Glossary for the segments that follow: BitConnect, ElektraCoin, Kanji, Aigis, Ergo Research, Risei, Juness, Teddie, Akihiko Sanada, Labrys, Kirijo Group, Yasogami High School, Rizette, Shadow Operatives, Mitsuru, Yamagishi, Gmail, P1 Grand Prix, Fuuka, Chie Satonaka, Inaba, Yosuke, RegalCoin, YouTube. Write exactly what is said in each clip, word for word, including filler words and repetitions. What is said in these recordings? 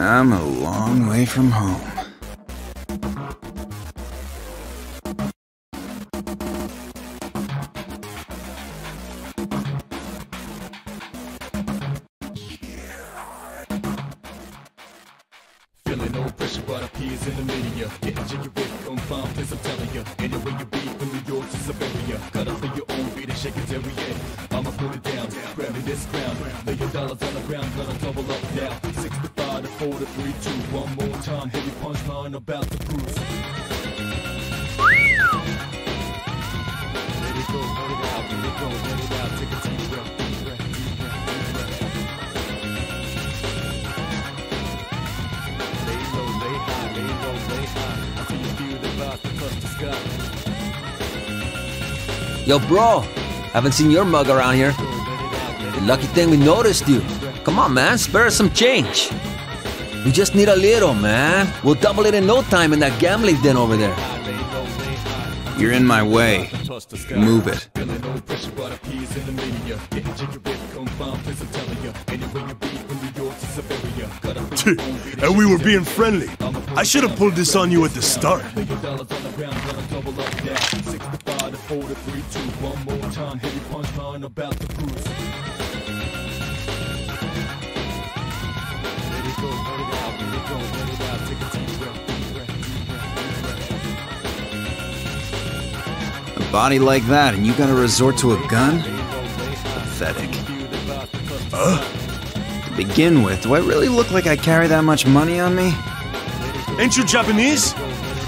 I'm a long way from home. Feeling no pressure, but appears in the media. Getting jiggy with it on five place, I'm telling ya. Anyway you be from New York to Siberia. Cut off for your own beat and shake it every day. I'ma put it down, grabbing this crown. Lay your dollars on the ground, gonna double up now. six to five to four to three, two, one more time. Heavy punchline about to cruise. Let it go, let it out, let it go, let it out. Take a deep breath, deep breath, deep breath. Lay low, lay high, lay low, lay high. Until you feel the vibe that touch the sky. Yo, bro, haven't seen your mug around here. The lucky thing we noticed you. Come on, man, spare us some change. We just need a little, man. We'll double it in no time in that gambling den over there. You're in my way. Move it. And we were being friendly. I should have pulled this on you at the start. A body like that, and you gotta resort to a gun? Pathetic. Huh? To begin with, do I really look like I carry that much money on me? Ain't you Japanese?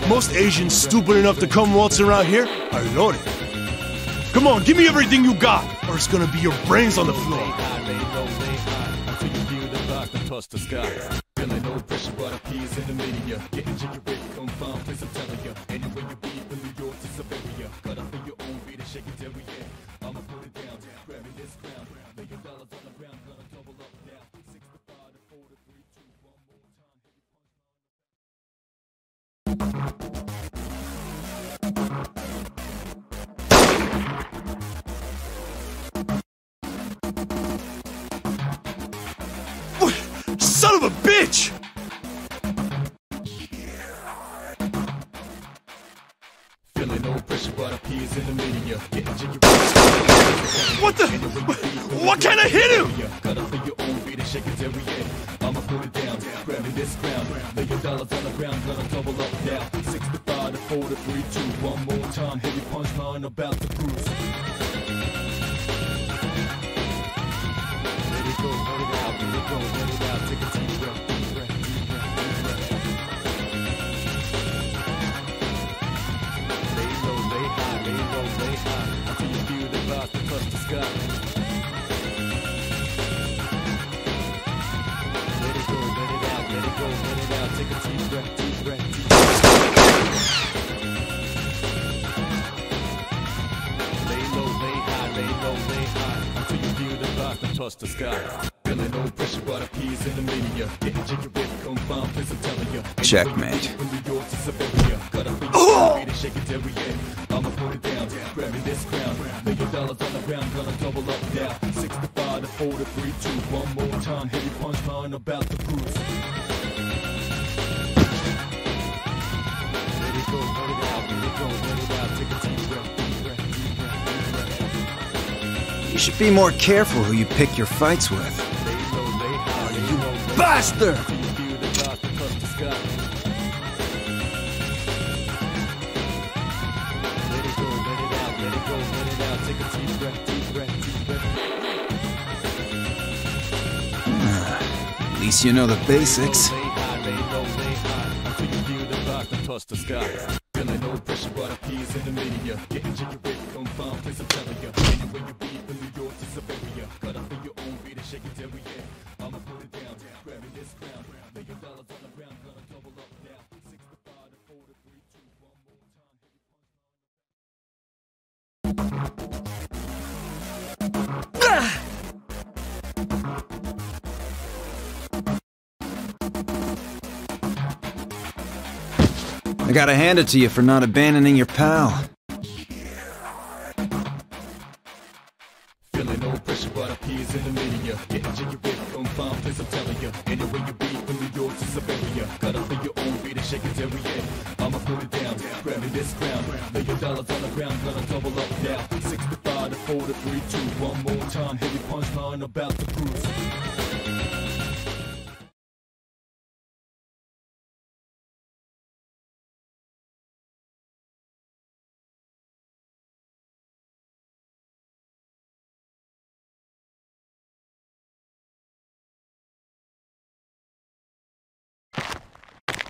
Most Asians stupid enough to come waltz around here are loaded. Come on, give me everything you got, or it's gonna be your brains on the floor. Son of a bitch! Feeling no pressure, but appears in the media. What the? What can I hit him? Cut off your own beat and shake it every day. I'ma put it down, grabbing this crown. Lay your dollars on the ground, gonna double up now. Six to five to four to three, two, one more time. Heavy punchline about to cruise. Let it go, let it out, let it go, let it out. Take a deep breath, deep breath, deep breath, deep breath. Lay low, lay high, lay low, lay high. Until you feel the vibe that touch the sky. Let it go, let it out, let it go, let it out. Take a deep breath, deep breath, deep breath. Lay low, lay high, lay low, lay high. Until you feel the vibe that touch the sky. Checkmate. Oh! You should be more careful who you pick your fights with. Bastard! At least you know the basics. I gotta hand it to you for not abandoning your pal. Feeling no pressure, but appears in the media. Getting jiggy with it on five place, I'm telling you. Anyway you be from New York to Lay your dollars on the ground, gonna double up now. Six to five to four to three, two, one more time. Heavy punchline about to cruise.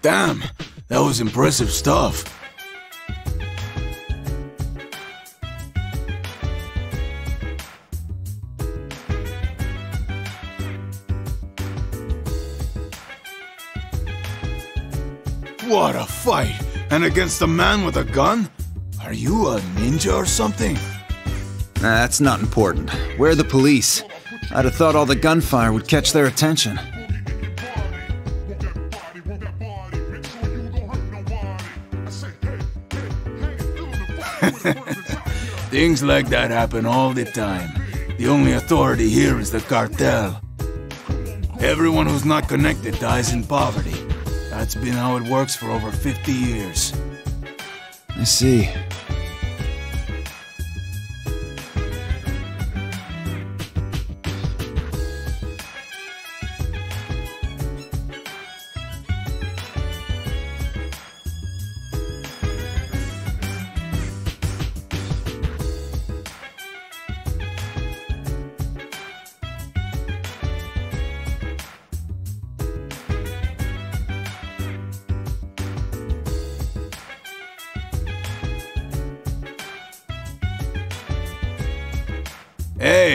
Damn, that was impressive stuff. What a fight! And against a man with a gun? Are you a ninja or something? Nah, that's not important. We're the police. I'd have thought all the gunfire would catch their attention. Things like that happen all the time. The only authority here is the cartel. Everyone who's not connected dies in poverty. That's been how it works for over fifty years. I see.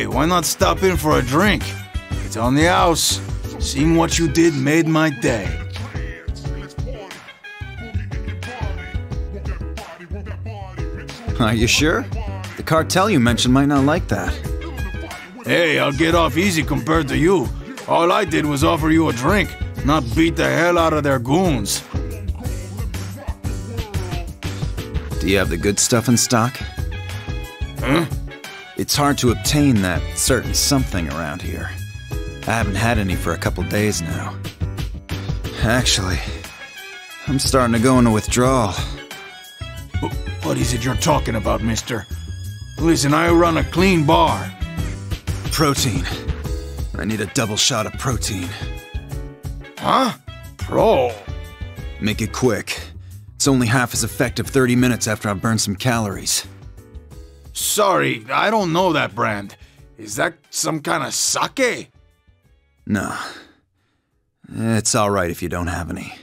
Why not stop in for a drink? It's on the house. Seeing what you did made my day. Are you sure? The cartel you mentioned might not like that. Hey, I'll get off easy compared to you. All I did was offer you a drink, not beat the hell out of their goons. Do you have the good stuff in stock? Huh? It's hard to obtain that certain something around here. I haven't had any for a couple days now. Actually, I'm starting to go into withdrawal. What is it you're talking about, mister? Listen, I run a clean bar. Protein. I need a double shot of protein. Huh? Pro? Make it quick. It's only half as effective thirty minutes after I burn some calories. Sorry, I don't know that brand. Is that some kind of sake? No. It's all right if you don't have any.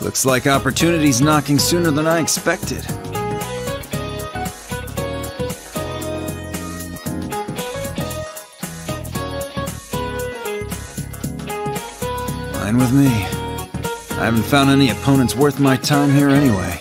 Looks like opportunity's knocking sooner than I expected. Fine with me. I haven't found any opponents worth my time here anyway.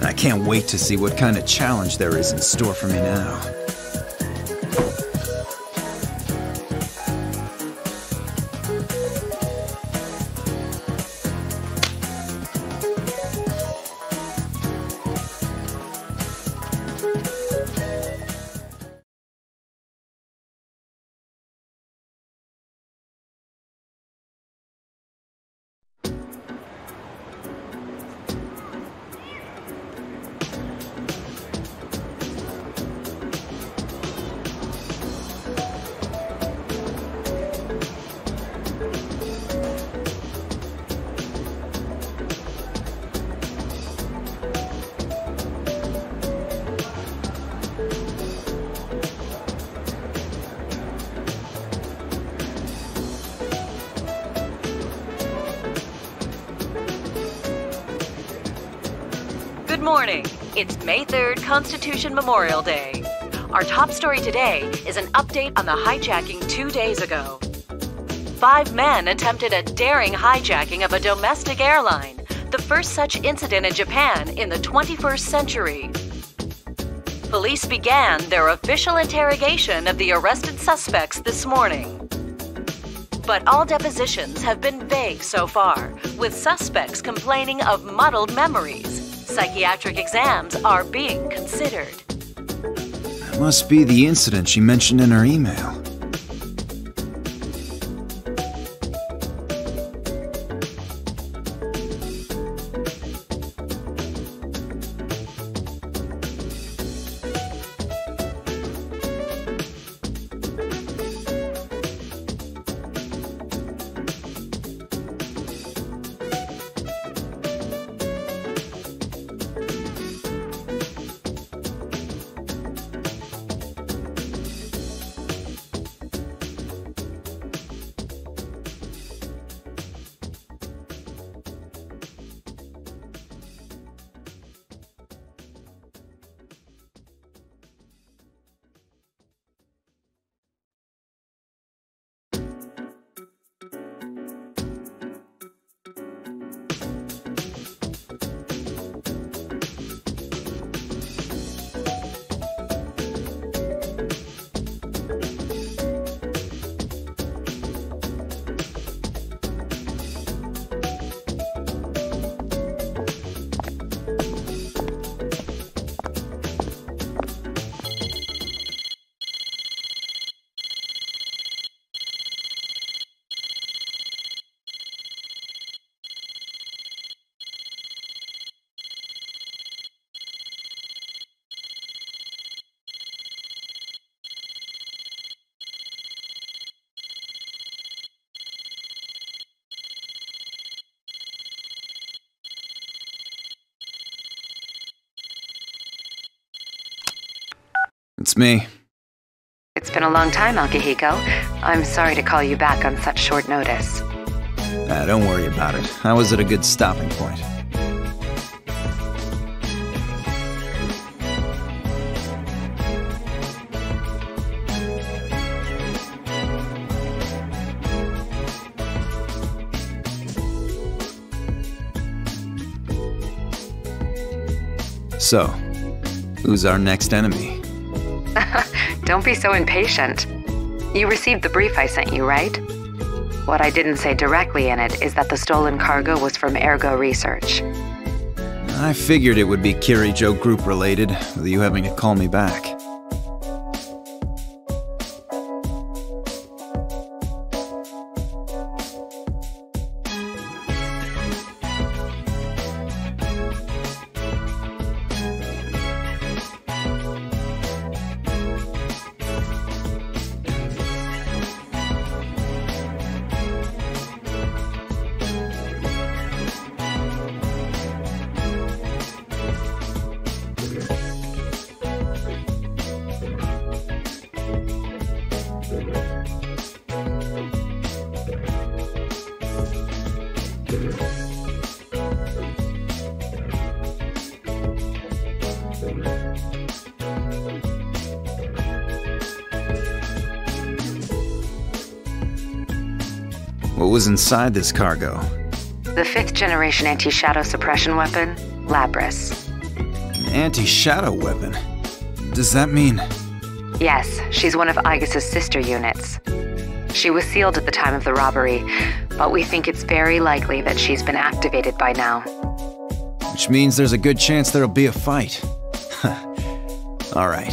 I can't wait to see what kind of challenge there is in store for me now. morning. It's May third, Constitution Memorial Day. Our top story today is an update on the hijacking two days ago. Five men attempted a daring hijacking of a domestic airline, the first such incident in Japan in the twenty-first century. Police began their official interrogation of the arrested suspects this morning. But all depositions have been vague so far, with suspects complaining of muddled memories. Psychiatric exams are being considered. That must be the incident she mentioned in her email. It's me. It's been a long time, Akihiko. I'm sorry to call you back on such short notice. Ah, don't worry about it. I was at a good stopping point. So, who's our next enemy? Don't be so impatient. You received the brief I sent you, right? What I didn't say directly in it is that the stolen cargo was from Ergo Research. I figured it would be Kirijo Group related, with you having to call me back. What was inside this cargo? The fifth generation anti-shadow suppression weapon, Labrys. An anti-shadow weapon? Does that mean... Yes, she's one of Aigis' sister units. She was sealed at the time of the robbery, but we think it's very likely that she's been activated by now. Which means there's a good chance there'll be a fight. Alright.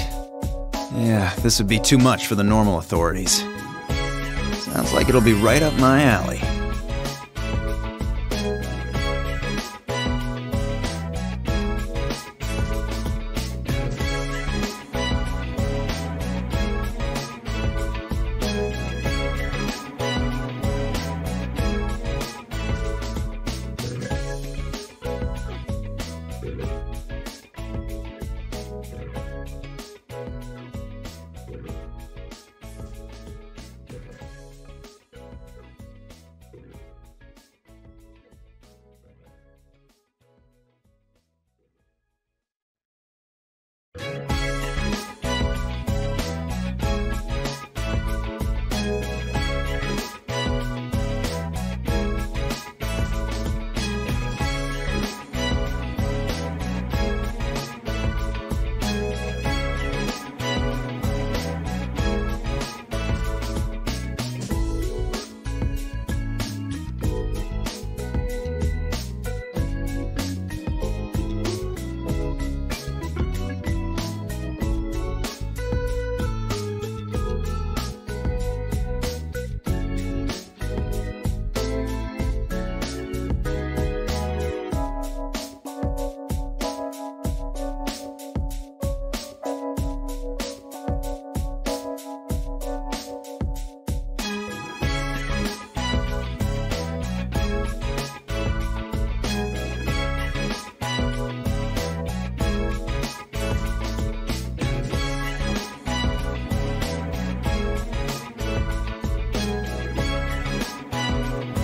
Yeah, this would be too much for the normal authorities. Sounds like it'll be right up my alley.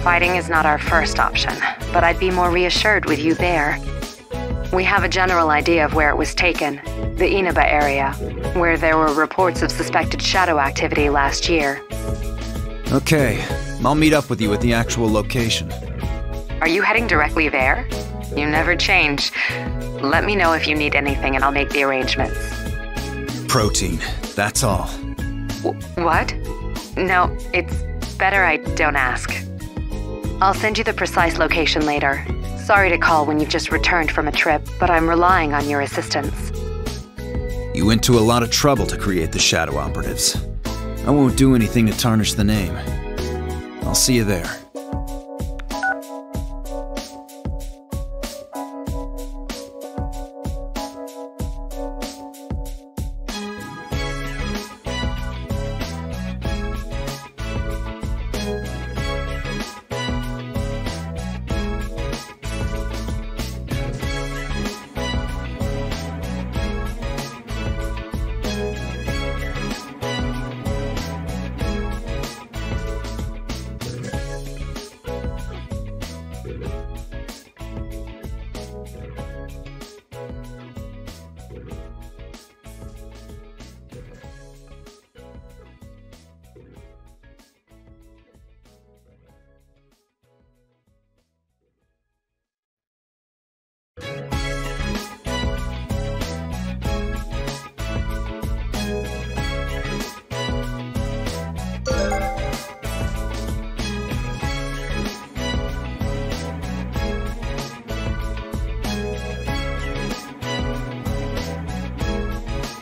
Fighting is not our first option, but I'd be more reassured with you there. We have a general idea of where it was taken, the Inaba area, where there were reports of suspected shadow activity last year. Okay, I'll meet up with you at the actual location. Are you heading directly there? You never change. Let me know if you need anything and I'll make the arrangements. Protein, that's all. W- what? No, it's better I don't ask. I'll send you the precise location later. Sorry to call when you've just returned from a trip, but I'm relying on your assistance. You went to a lot of trouble to create the Shadow Operatives. I won't do anything to tarnish the name. I'll see you there.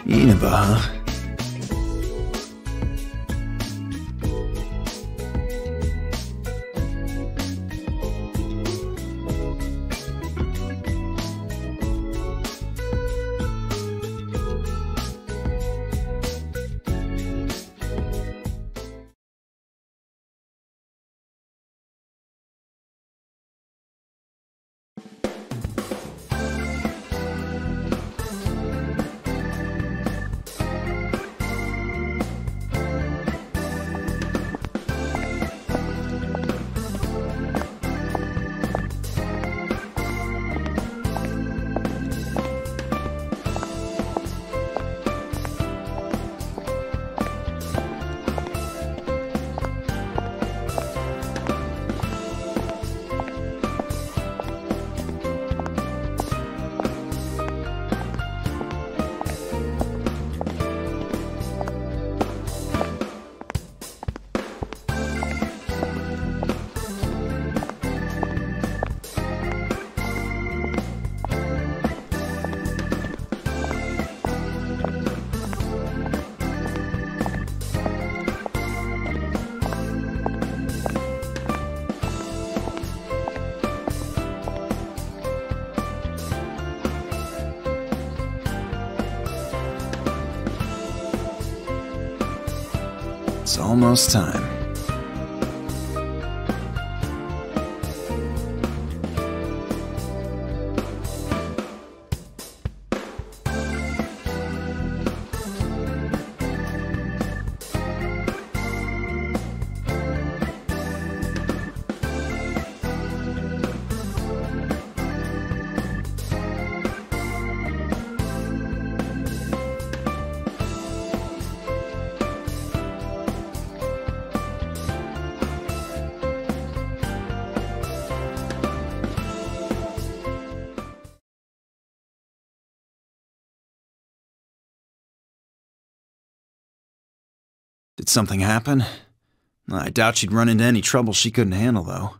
Inaba, huh? It's almost time. Did something happen? I doubt she'd run into any trouble she couldn't handle, though.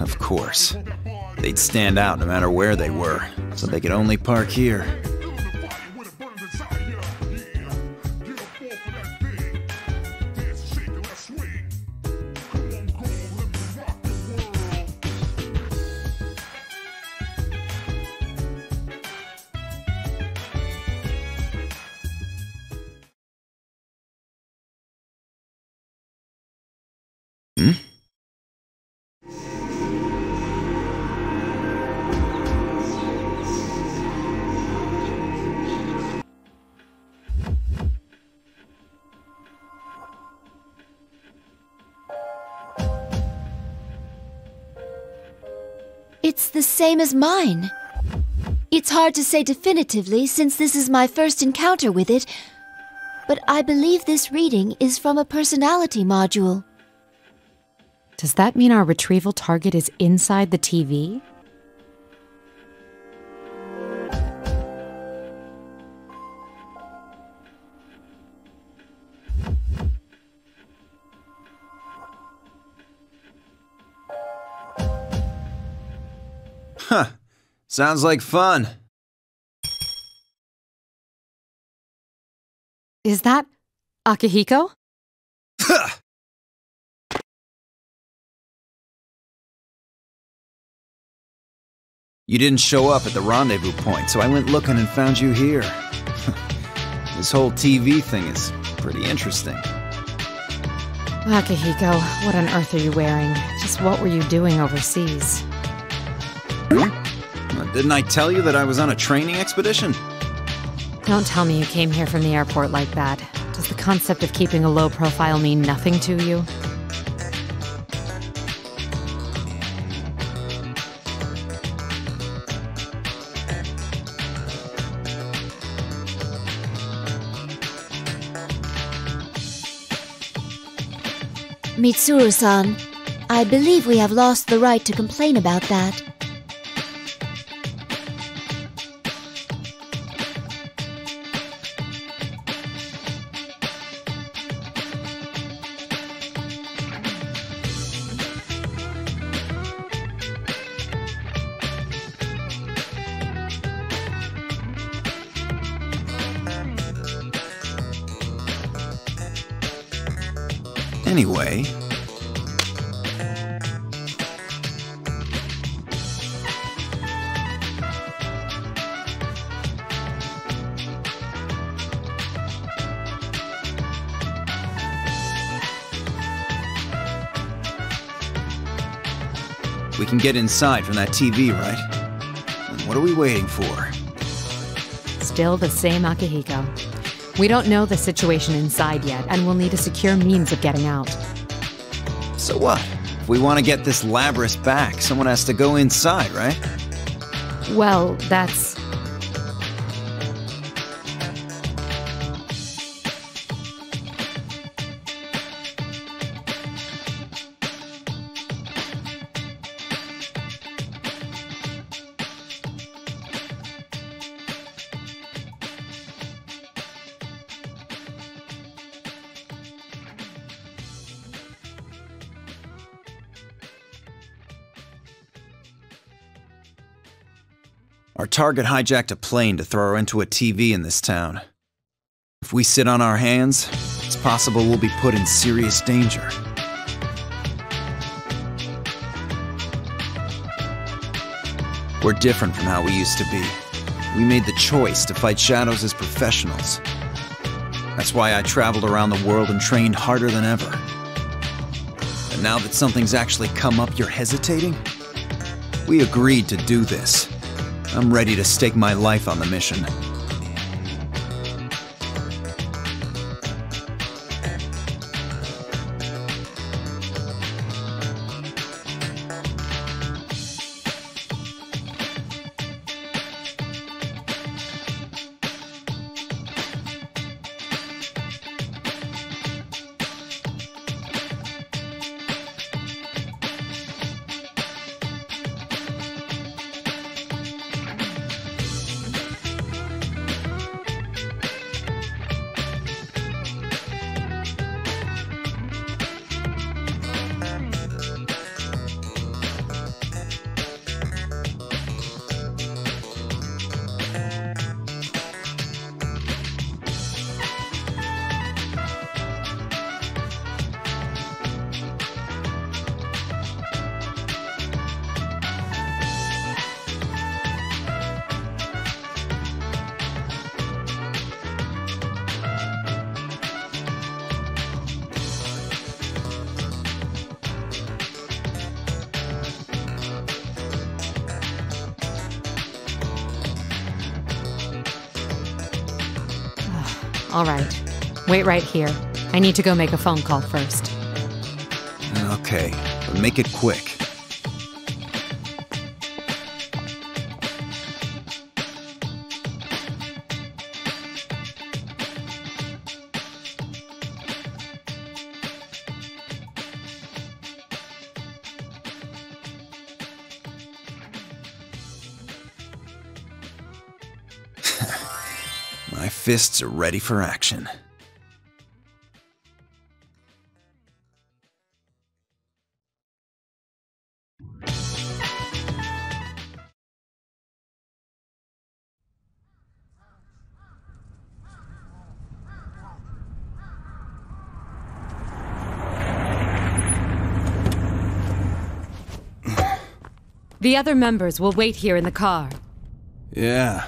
Of course. They'd stand out no matter where they were, so they could only park here. It's the same as mine. It's hard to say definitively since this is my first encounter with it, but I believe this reading is from a personality module. Does that mean our retrieval target is inside the T V? Huh. Sounds like fun. Is that Akihiko? Huh. You didn't show up at the rendezvous point, so I went looking and found you here. This whole T V thing is pretty interesting. Akihiko, what on earth are you wearing? Just what were you doing overseas? Didn't I tell you that I was on a training expedition? Don't tell me you came here from the airport like that. Does the concept of keeping a low profile mean nothing to you? Mitsuru-san, I believe we have lost the right to complain about that. Anyway... We can get inside from that T V, right? And what are we waiting for? Still the same Akihiko. We don't know the situation inside yet, and we'll need a secure means of getting out. So what? If we want to get this Labrys back, someone has to go inside, right? Well, that's... Our target hijacked a plane to throw her into a T V in this town. If we sit on our hands, it's possible we'll be put in serious danger. We're different from how we used to be. We made the choice to fight shadows as professionals. That's why I traveled around the world and trained harder than ever. And now that something's actually come up, you're hesitating? We agreed to do this. I'm ready to stake my life on the mission. All right. Wait right here. I need to go make a phone call first. Okay, but make it quick. My fists are ready for action. The other members will wait here in the car. Yeah.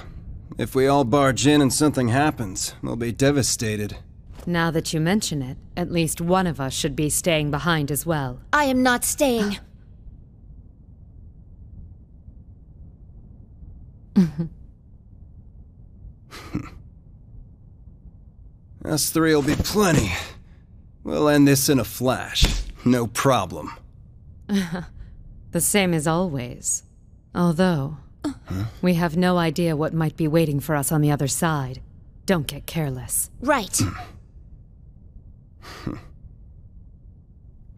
If we all barge in and something happens, we'll be devastated. Now that you mention it, at least one of us should be staying behind as well. I am not staying. Us three will be plenty. We'll end this in a flash. No problem. The same as always. Although, huh? We have no idea what might be waiting for us on the other side. Don't get careless. Right.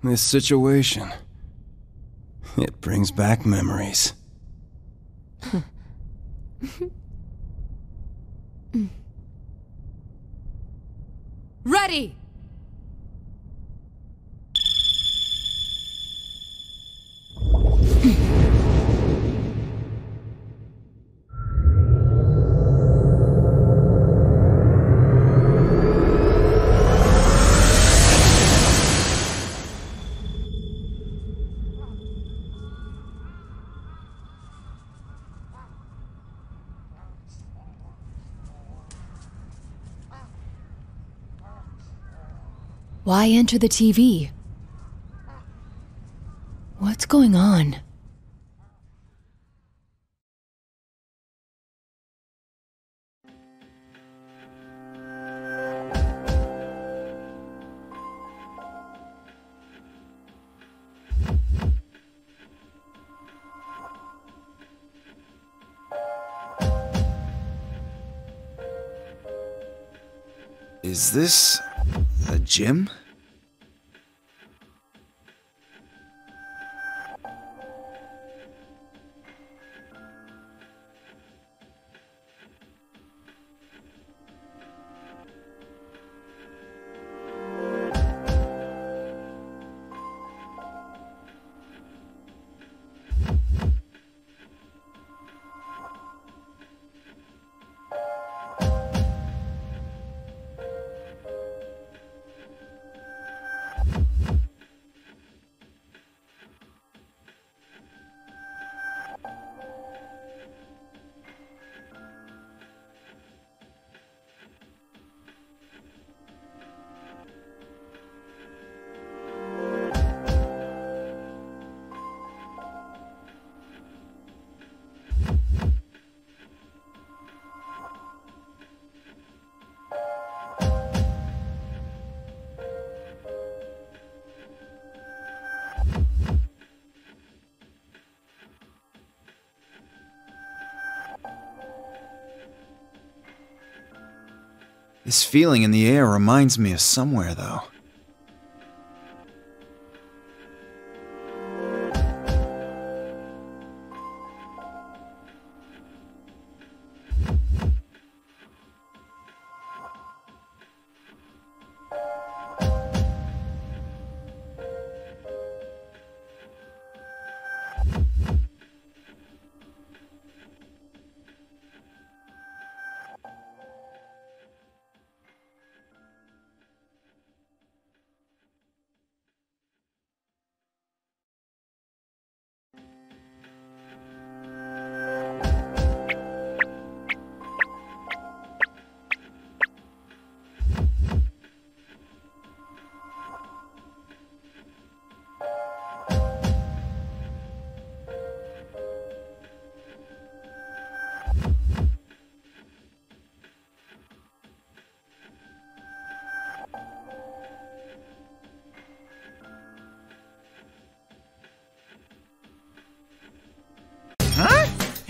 This situation, it brings back memories. Ready! Why enter the T V? What's going on? Is this a gym? This feeling in the air reminds me of somewhere, though.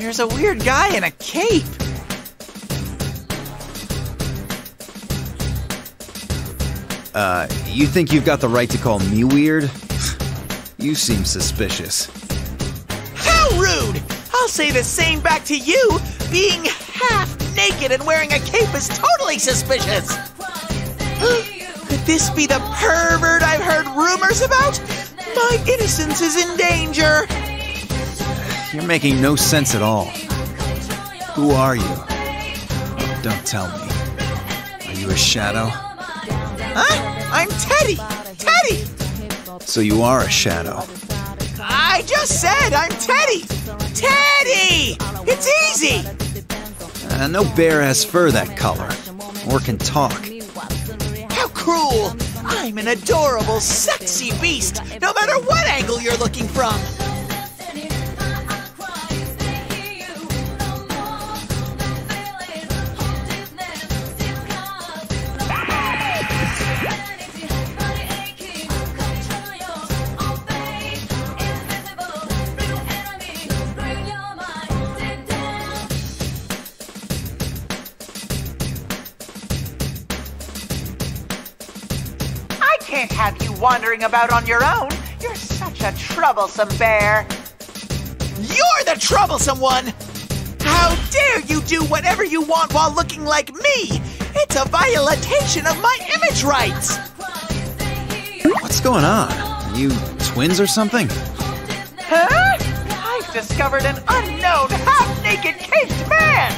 There's a weird guy in a cape! Uh, you think you've got the right to call me weird? You seem suspicious. How rude! I'll say the same back to you! Being half-naked and wearing a cape is totally suspicious! Could this be the pervert I've heard rumors about? My innocence is in danger! You're making no sense at all. Who are you? Oh, don't tell me. Are you a shadow? Huh? I'm Teddie! Teddie! So you are a shadow. I just said I'm Teddie! Teddie! It's easy! Uh, no bear has fur that color, or can talk. How cruel! I'm an adorable, sexy beast, no matter what angle you're looking from! Wandering about on your own, you're such a troublesome bear. You're the troublesome one! How dare you do whatever you want while looking like me? It's a violation of my image rights! What's going on? Are you twins or something? Huh? I've discovered an unknown, half-naked, caped man!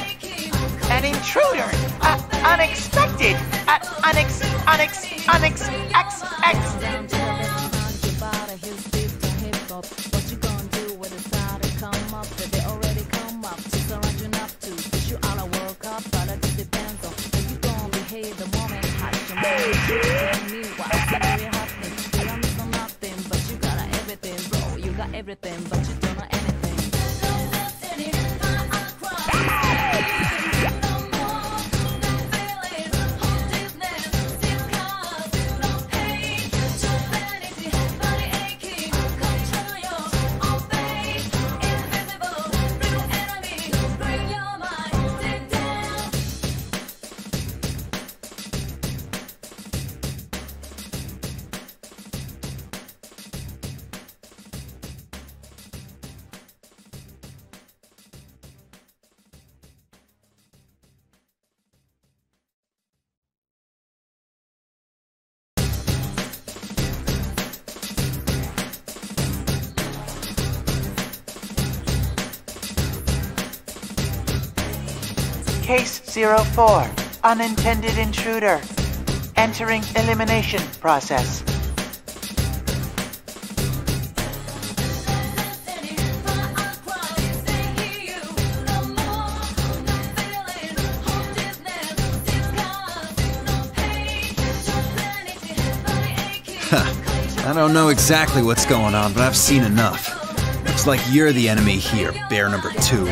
An intruder! Uh, unexpected! Uh, unex... unex... unex... ex... ex... everything, but you don't know Case zero four, unintended intruder, entering elimination process. Huh. I don't know exactly what's going on, but I've seen enough. Looks like you're the enemy here, bear number two.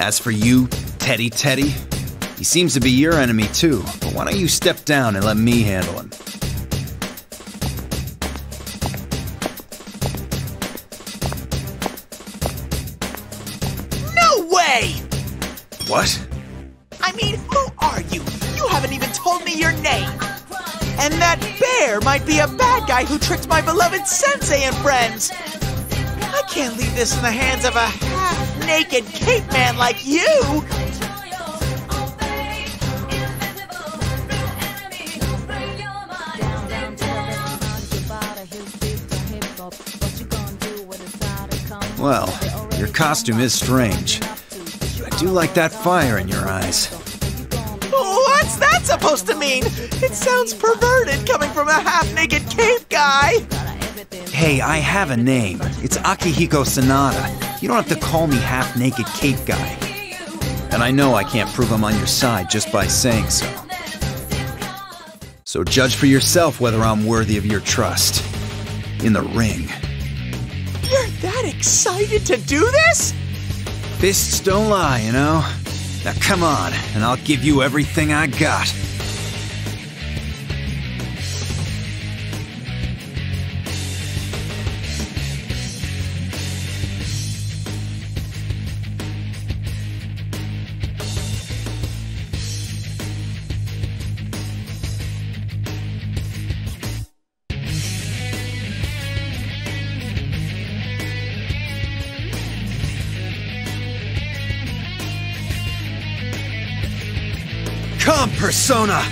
As for you, Teddie Teddie, he seems to be your enemy too, but why don't you step down and let me handle him? No way! What? I mean, who are you? You haven't even told me your name! And that bear might be a bad guy who tricked my beloved sensei and friends! I can't leave this in the hands of a naked cape man like you! Well, your costume is strange. I do like that fire in your eyes. What's that? that supposed to mean? It sounds perverted coming from a half-naked cave guy. Hey, I have a name. It's Akihiko Sanada. You don't have to call me half-naked cave guy. And I know I can't prove I'm on your side just by saying so. So judge for yourself whether I'm worthy of your trust. In the ring. You're that excited to do this? Fists don't lie, you know? Now come on, and I'll give you everything I got. Come, Persona!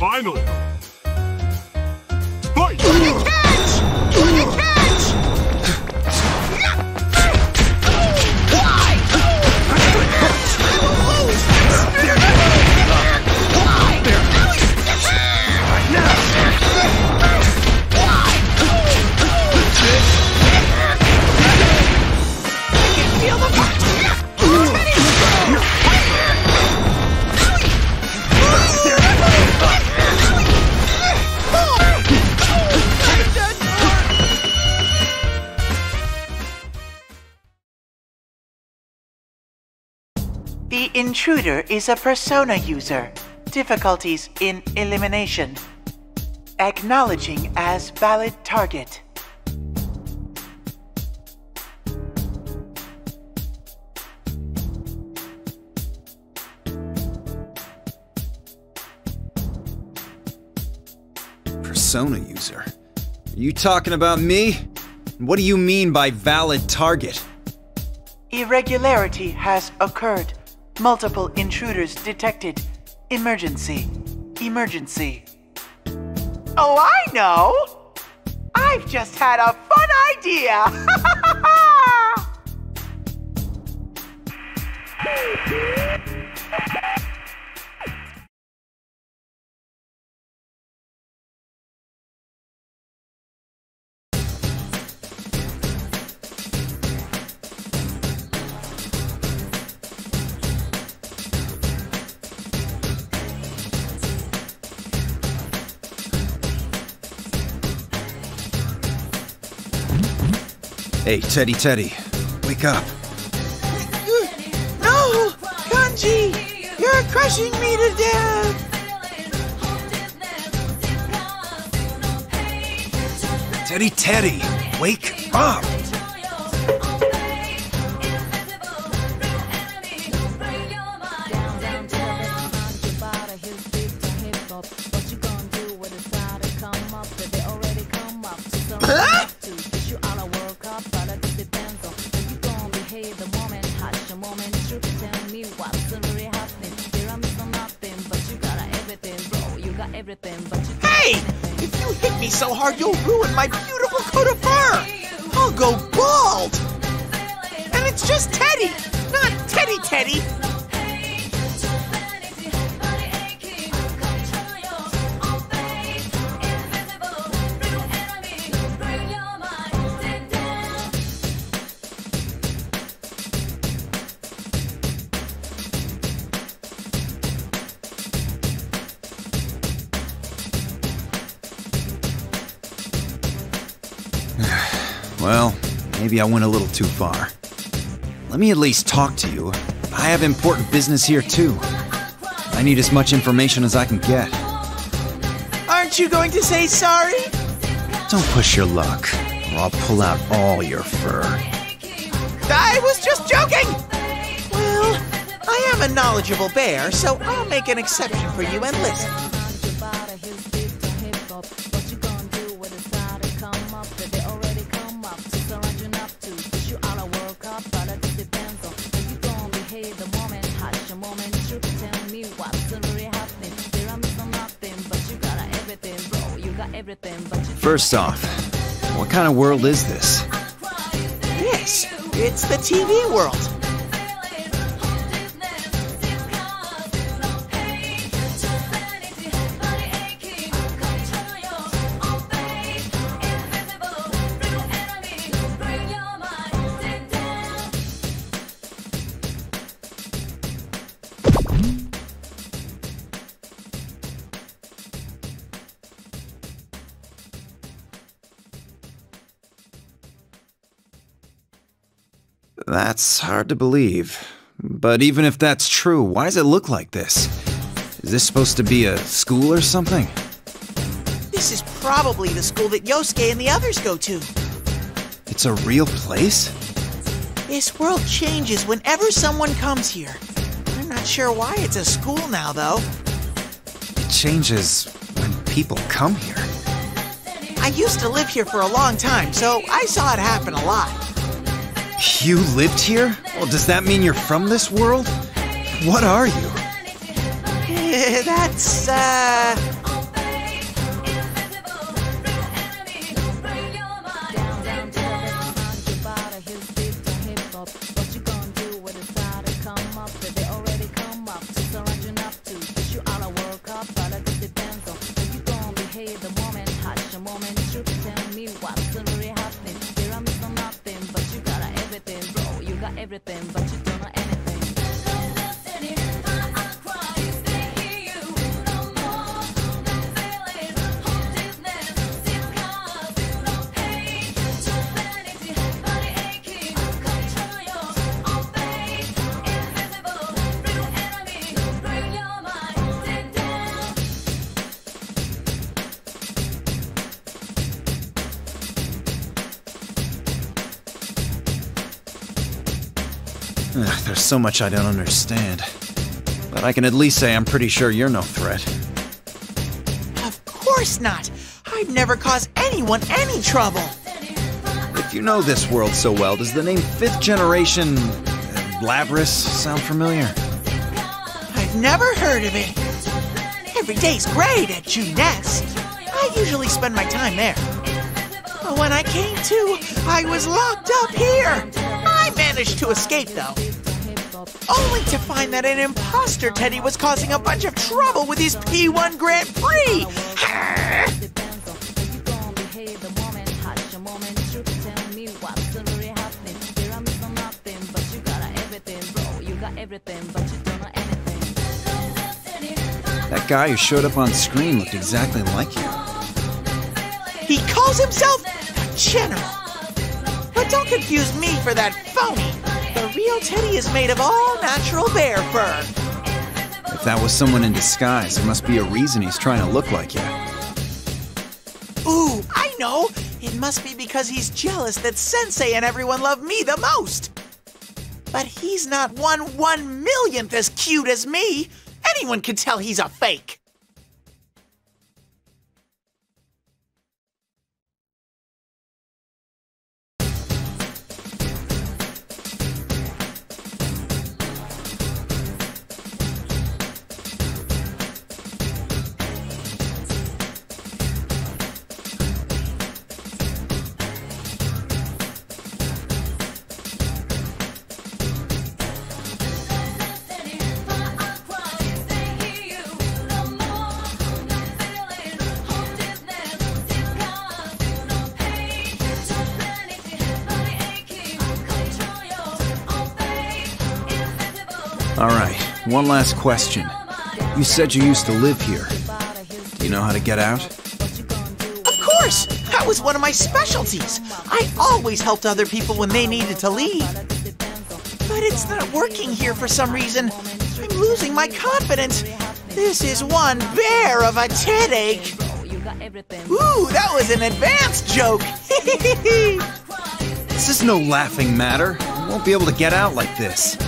Finally! The intruder is a persona user. Difficulties in elimination. Acknowledging as valid target. Persona user? Are you talking about me? What do you mean by valid target? Irregularity has occurred. Multiple intruders detected. Emergency. Emergency. Oh, I know! I've just had a fun idea! Hey, Teddie, Teddie, wake up. No! Kanji! You're crushing me to death! Teddie, Teddie, wake up! Hey! If you hit me so hard, you'll ruin my beautiful coat of fur! I'll go bald! And it's just Teddie, not Teddie Teddie! Well, maybe I went a little too far. Let me at least talk to you. I have important business here, too. I need as much information as I can get. Aren't you going to say sorry? Don't push your luck, or I'll pull out all your fur. I was just joking! Well, I am a knowledgeable bear, so I'll make an exception for you and listen. The moment How did your mom and you tell me what's really happening? There I'm some nothing, but you got everything, bro. You got everything, but you. First off, what kind of world is this? This? It's the T V world. That's hard to believe. But even if that's true, why does it look like this? Is this supposed to be a school or something? This is probably the school that Yosuke and the others go to. It's a real place? This world changes whenever someone comes here. I'm not sure why it's a school now, though. It changes when people come here. I used to live here for a long time, so I saw it happen a lot. You lived here? Well, does that mean you're from this world? What are you? That's, uh... everything, but you don't know anything. There's so much I don't understand. But I can at least say I'm pretty sure you're no threat. Of course not! I'd never cause anyone any trouble! If you know this world so well, does the name Fifth Generation... Uh, Labrys sound familiar? I've never heard of it. Every day's great at Juness. I usually spend my time there. But when I came to, I was locked up here! I managed to escape, though. Only to find that an imposter Teddie was causing a bunch of trouble with his P one Grand Prix! That guy who showed up on screen looked exactly like you. He calls himself a general! But don't confuse me for that phony! The real Teddie is made of all natural bear fur. If that was someone in disguise, there must be a reason he's trying to look like you. Ooh, I know! It must be because he's jealous that Sensei and everyone love me the most! But he's not one one millionth as cute as me! Anyone can tell he's a fake! Alright, one last question. You said you used to live here. Do you know how to get out? Of course! That was one of my specialties! I always helped other people when they needed to leave. But it's not working here for some reason. I'm losing my confidence. This is one bear of a headache. Ooh, that was an advanced joke! This is no laughing matter. You won't be able to get out like this.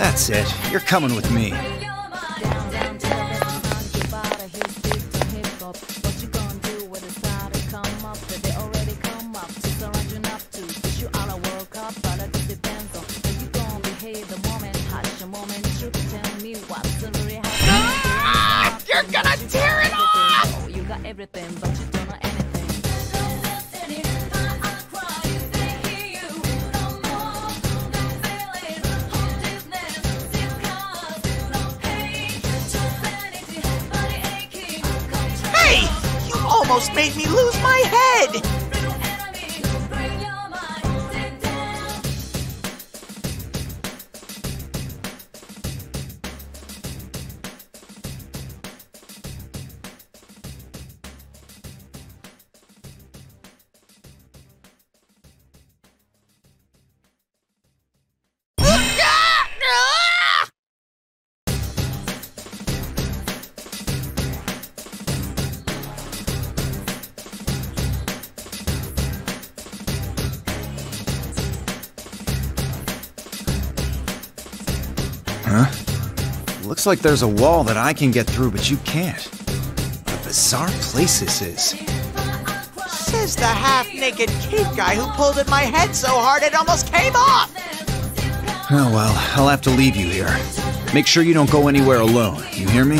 That's it. You're coming with me. Looks like there's a wall that I can get through, but you can't. What a bizarre place this is. Says the half-naked kid guy who pulled at my head so hard it almost came off! Oh well, I'll have to leave you here. Make sure you don't go anywhere alone, you hear me?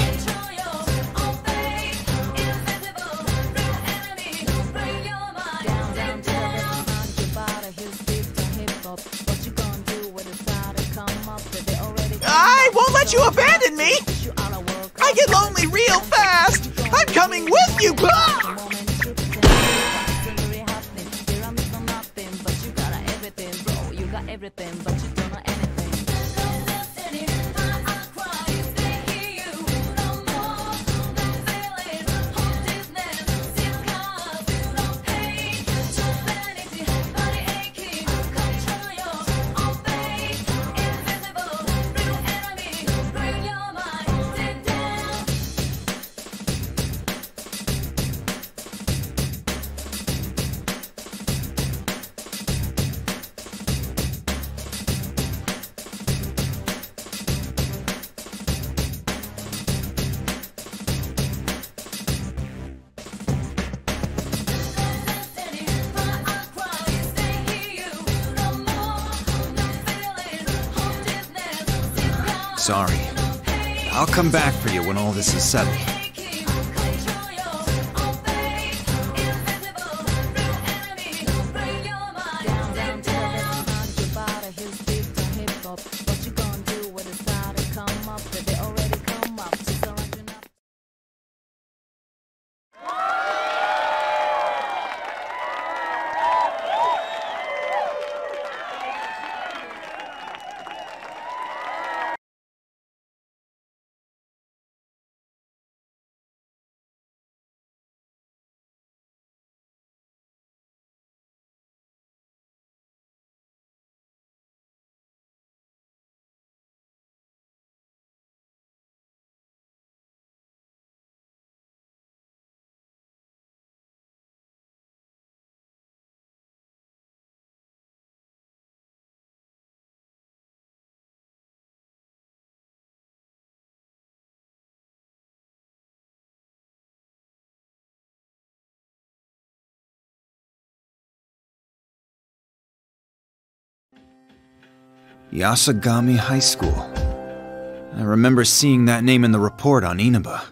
Sorry. I'll come back for you when all this is settled. Yasogami High School. I remember seeing that name in the report on Inaba.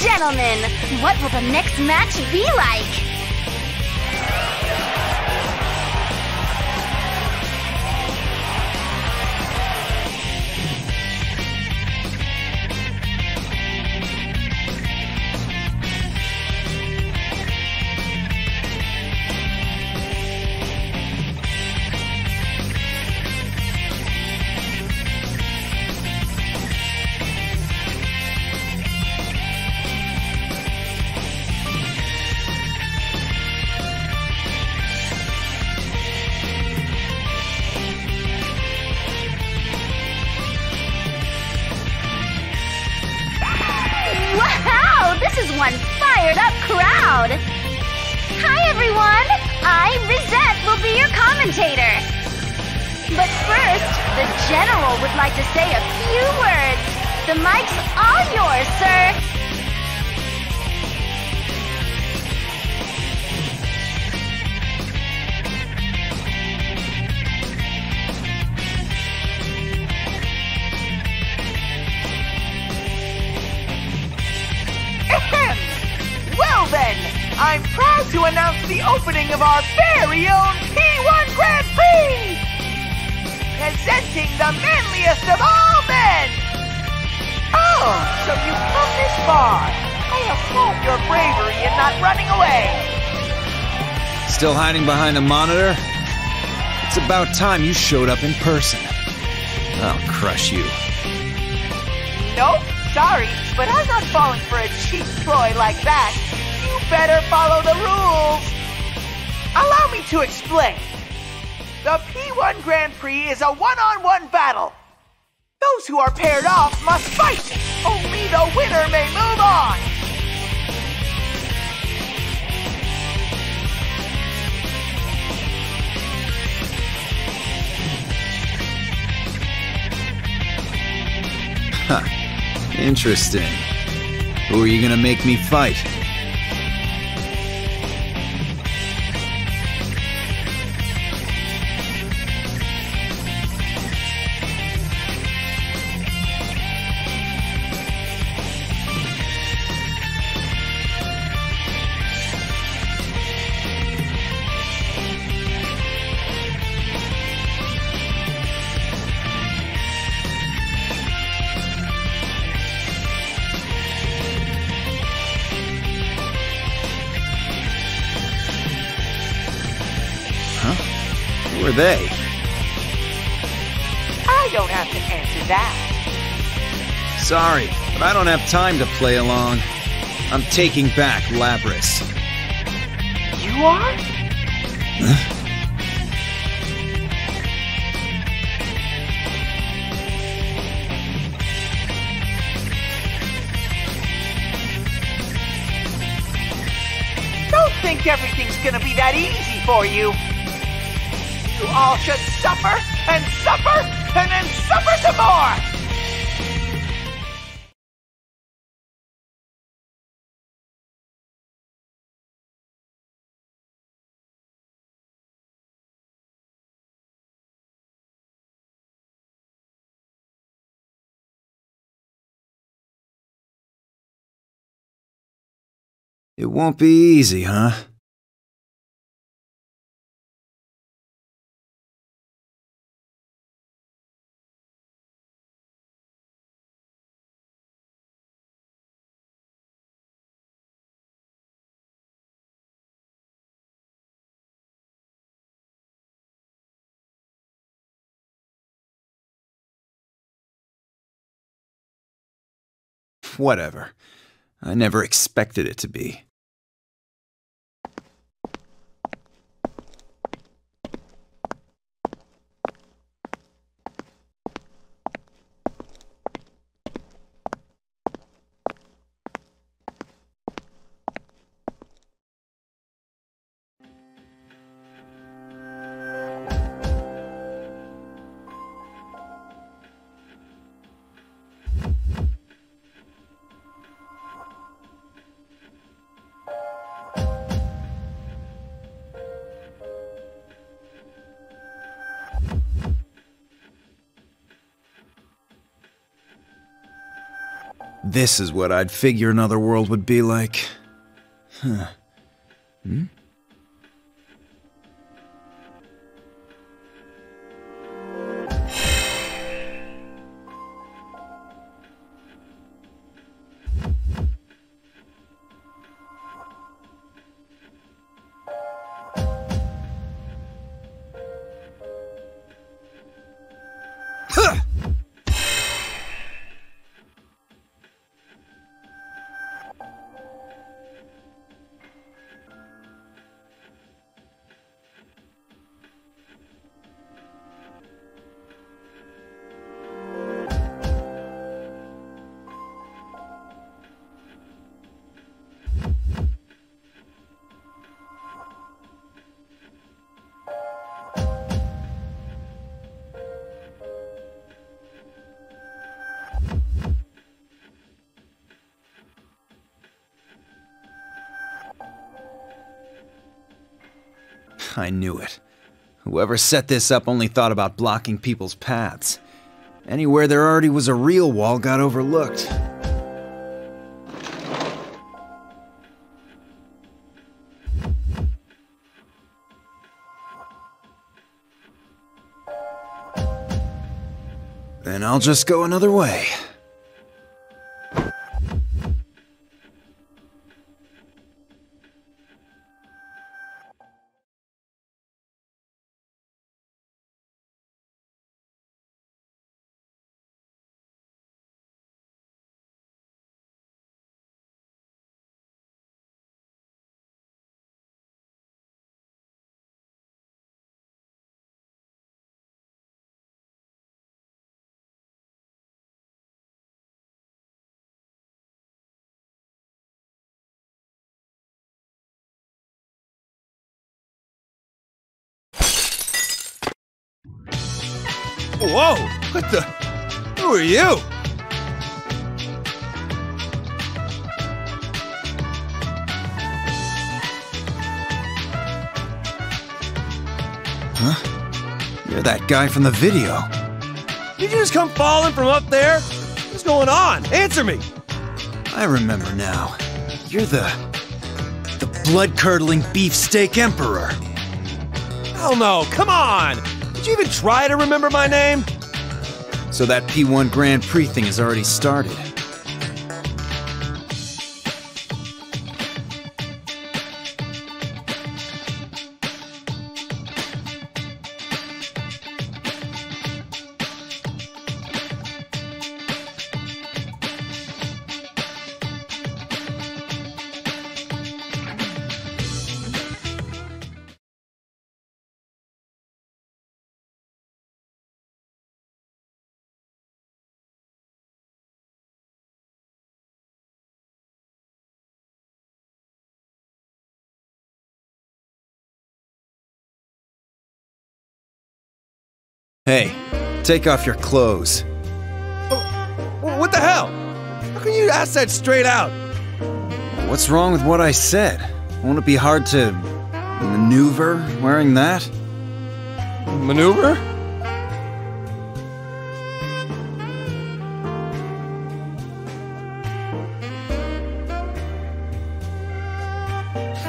Gentlemen, what will the next match be like? one fired up crowd! Hi everyone! I, Rizette, will be your commentator! But first, the General would like to say a few words! The mic's all yours, sir! I'm proud to announce the opening of our very own P one Grand Prix! Presenting the manliest of all men! Oh, so you've come this far! I applaud your bravery in not running away! Still hiding behind a monitor? It's about time you showed up in person. I'll crush you. Nope, sorry, but I'm not falling for a cheap ploy like that. You better follow the rules! Allow me to explain. The P one Grand Prix is a one-on-one battle. Those who are paired off must fight. Only the winner may move on. Huh. Interesting. Who are you gonna make me fight? They. I don't have to answer that. Sorry, but I don't have time to play along. I'm taking back Labrys. You are? Huh? Don't think everything's gonna be that easy for you. You all should suffer, and suffer, and then suffer some more! It won't be easy, huh? Whatever. I never expected it to be. This is what I'd figure another world would be like. Huh. Hmm? I knew it. Whoever set this up only thought about blocking people's paths. Anywhere there already was a real wall got overlooked. Then I'll just go another way. Whoa! What the? Who are you? Huh? You're that guy from the video. Did you just come falling from up there? What's going on? Answer me! I remember now. You're the... the blood-curdling beefsteak emperor. Hell no, come on! Did you even try to remember my name? So that P one Grand Prix thing has already started. Hey, take off your clothes. Oh, what the hell? How can you ask that straight out? What's wrong with what I said? Won't it be hard to maneuver wearing that? Maneuver?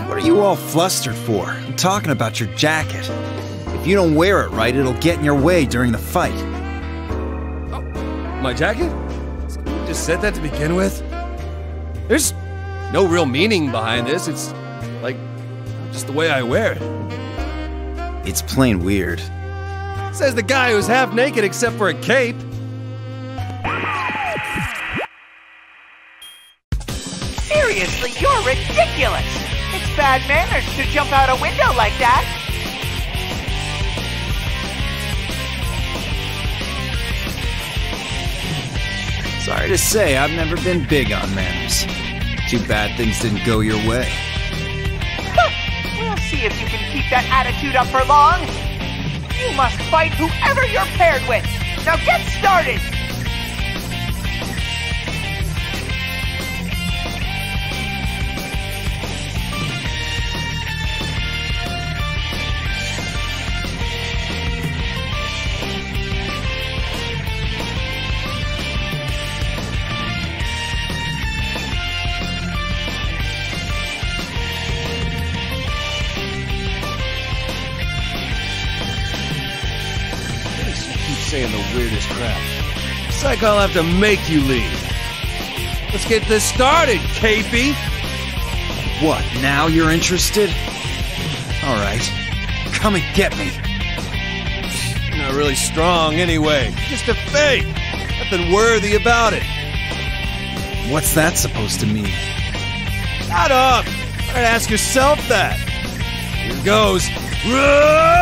What are you all flustered for? I'm talking about your jacket. If you don't wear it right, it'll get in your way during the fight. Oh, my jacket? You just said that to begin with? There's no real meaning behind this. It's like just the way I wear it. It's plain weird. Says the guy who's half naked except for a cape. Seriously, you're ridiculous! It's bad manners to jump out a window like that. Sorry to say, I've never been big on manners. Too bad things didn't go your way. We'll see if you can keep that attitude up for long. You must fight whoever you're paired with. Now get started! Weirdest crap. It's like I'll have to make you leave. Let's get this started, K P! What, now you're interested? Alright, come and get me. You're not really strong anyway. Just a fake. Nothing worthy about it. What's that supposed to mean? Shut up! Try to ask yourself that. Here goes. Run!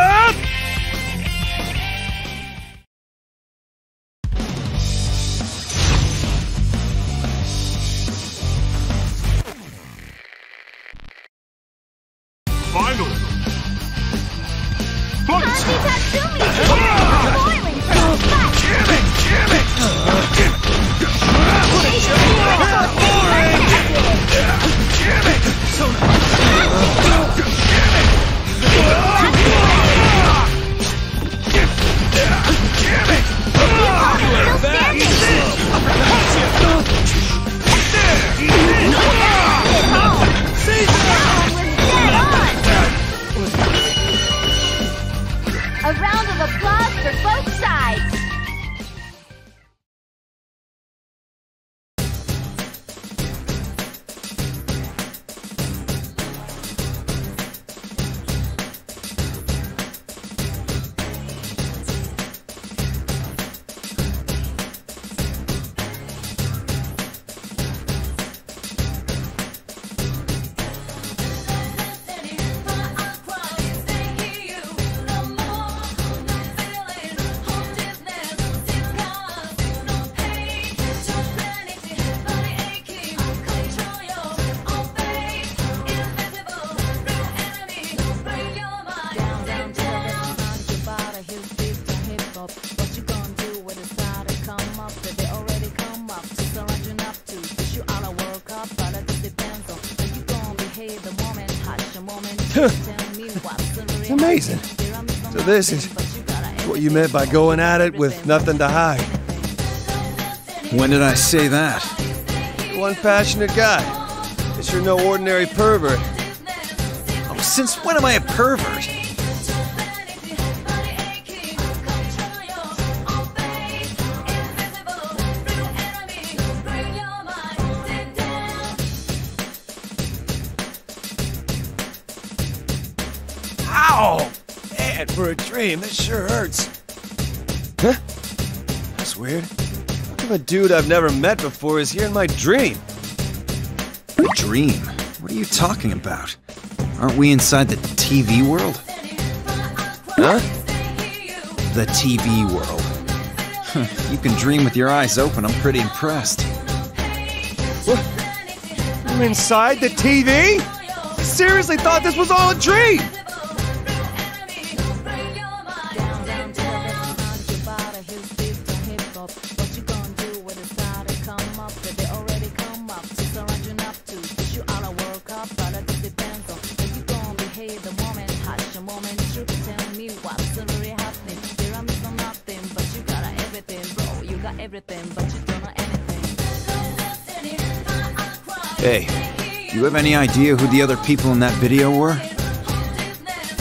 Give it! It's amazing. So this is what you meant by going at it with nothing to hide. When did I say that? One passionate guy. But you're no ordinary pervert. Oh, since when am I a pervert? For a dream, this sure hurts. Huh? That's weird. How come a dude I've never met before is here in my dream? A dream? What are you talking about? Aren't we inside the T V world? Huh? The T V world. You can dream with your eyes open, I'm pretty impressed. What? You're inside the T V? I seriously thought this was all a dream! Hey, do you have any idea who the other people in that video were?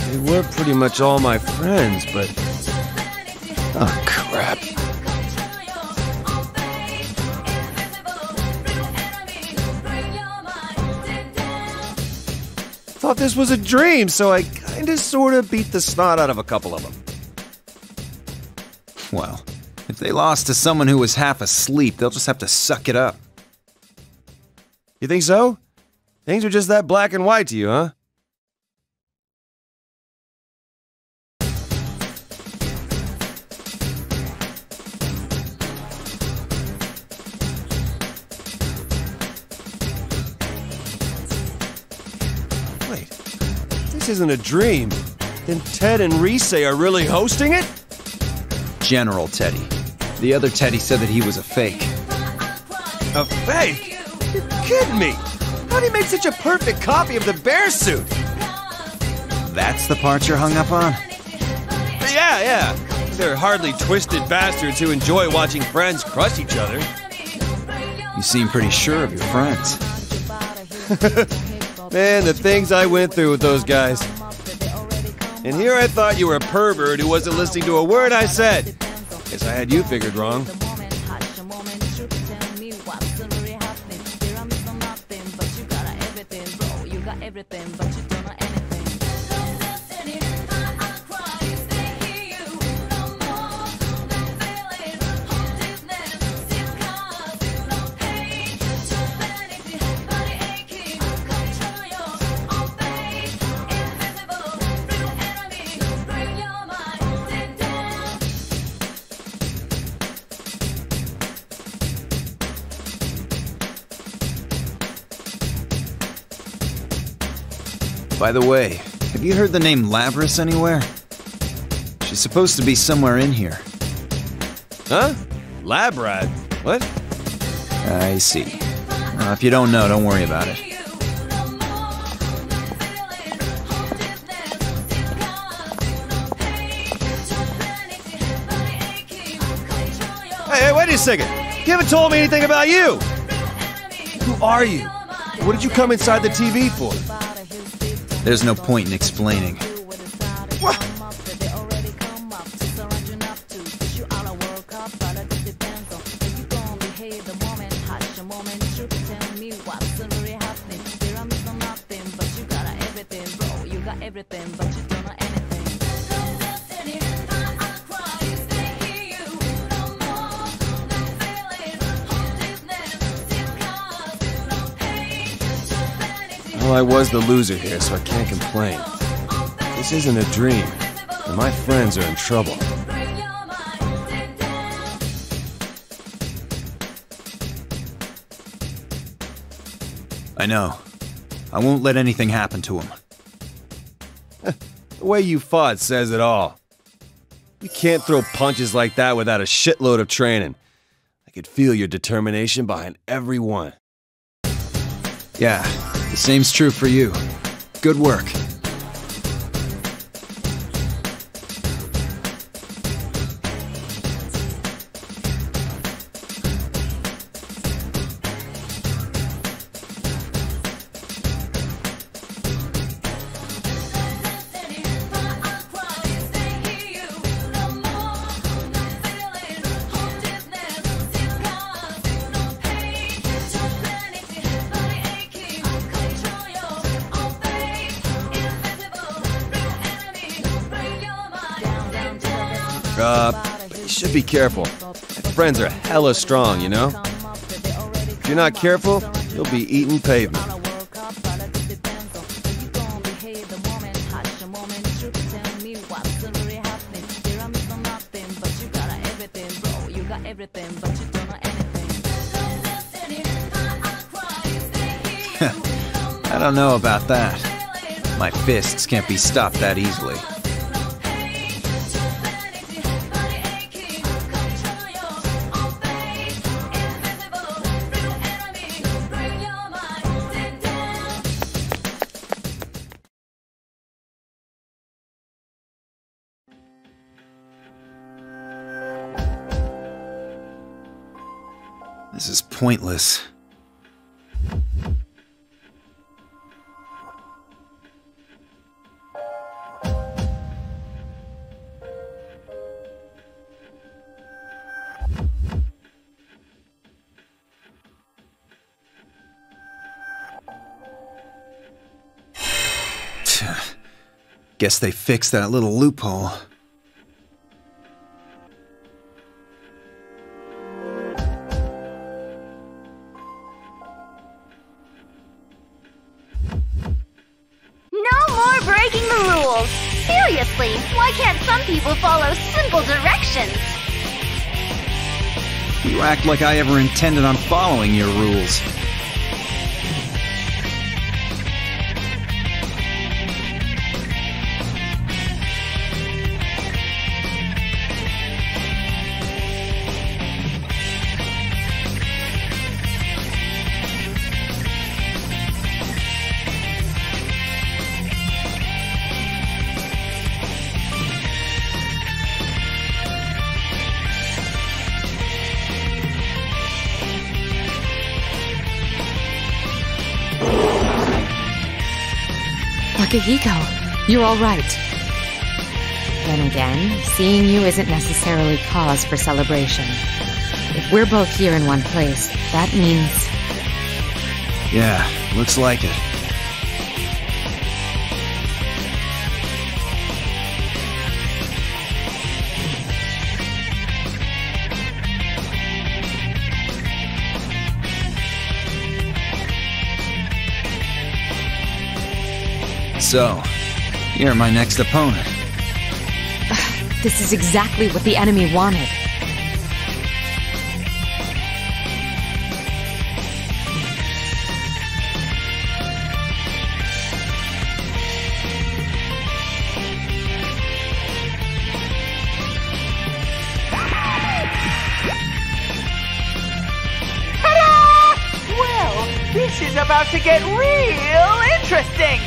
They were pretty much all my friends, but... Oh, crap. Thought this was a dream, so I kinda sorta beat the snot out of a couple of them. Well, if they lost to someone who was half asleep, they'll just have to suck it up. You think so? Things are just that black and white to you, huh? Wait, this isn't a dream. Then Ted and Risei are really hosting it? General Teddie. The other Teddie said that he was a fake. A fake? You're kidding me! How'd he make such a perfect copy of the bear suit? That's the part you're hung up on? Yeah, yeah. They're hardly twisted bastards who enjoy watching friends crush each other. You seem pretty sure of your friends. Man, the things I went through with those guys. And here I thought you were a pervert who wasn't listening to a word I said. Guess I had you figured wrong. Everything, but you don't know anything. By the way, have you heard the name Labrys anywhere? She's supposed to be somewhere in here. Huh? Labrad? What? I see. Uh, if you don't know, don't worry about it. Hey, hey, wait a second! You haven't told me anything about you! Who are you? What did you come inside the T V for? There's no point in explaining. What? Well, I was the loser here, so I can't complain. This isn't a dream, and my friends are in trouble. I know. I won't let anything happen to him. The way you fought says it all. You can't throw punches like that without a shitload of training. I could feel your determination behind every one. Yeah. Same's true for you. Good work. Uh, you should be careful. My friends are hella strong, you know? If you're not careful, you'll be eating pavement. I don't know about that. My fists can't be stopped that easily. This is pointless. Guess they fixed that little loophole. Why can't some people follow simple directions? You act like I ever intended on following your rules. Akihiko, you're all right. Then again, seeing you isn't necessarily cause for celebration. If we're both here in one place, that means... Yeah, looks like it. So, you're my next opponent. Uh, this is exactly what the enemy wanted. Ta-da! Well, this is about to get real interesting.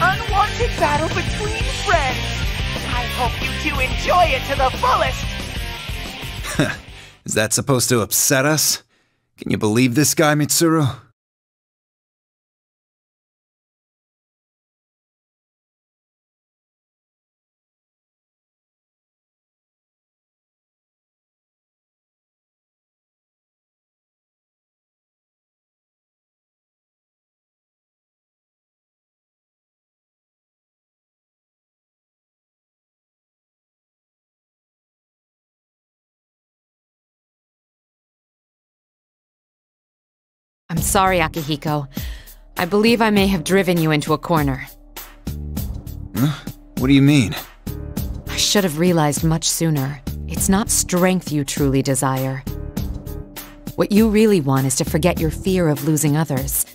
Unwanted battle between friends. I hope you two enjoy it to the fullest. Is that supposed to upset us? Can you believe this guy, Mitsuru? I'm sorry, Akihiko. I believe I may have driven you into a corner. Huh? What do you mean? I should have realized much sooner. It's not strength you truly desire. What you really want is to forget your fear of losing others.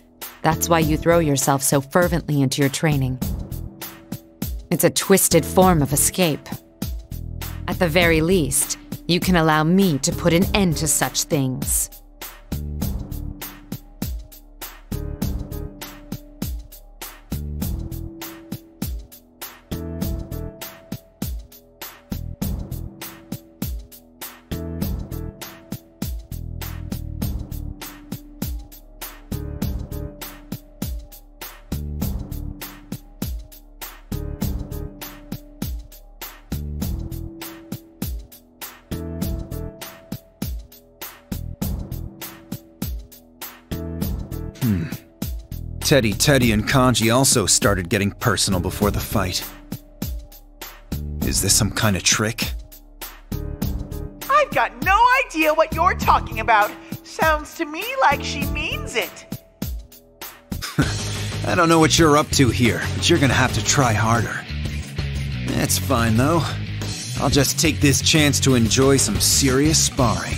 That's why you throw yourself so fervently into your training. It's a twisted form of escape. At the very least, you can allow me to put an end to such things. Teddie, Teddie, and Kanji also started getting personal before the fight. Is this some kind of trick? got no idea what you're talking about. Sounds to me like she means it. I don't know what you're up to here, but you're gonna have to try harder. That's fine, though. I'll just take this chance to enjoy some serious sparring.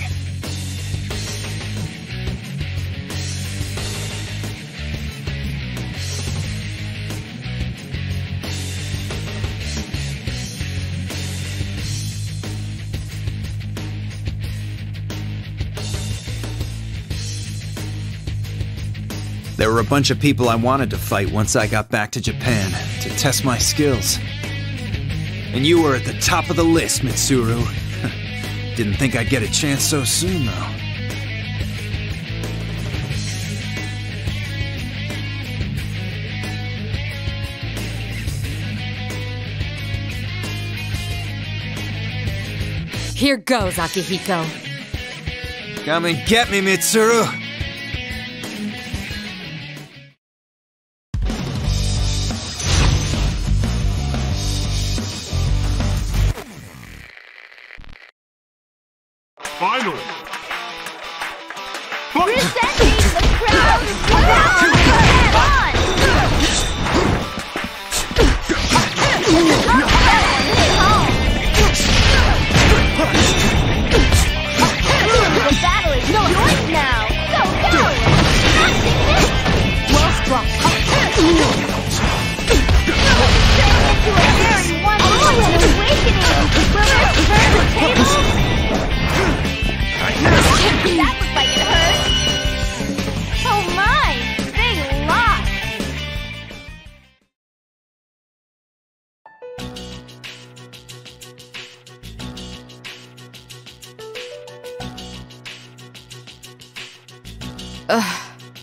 There were a bunch of people I wanted to fight once I got back to Japan, to test my skills. And you were at the top of the list, Mitsuru. Didn't think I'd get a chance so soon, though. Here goes, Akihiko. Come and get me, Mitsuru!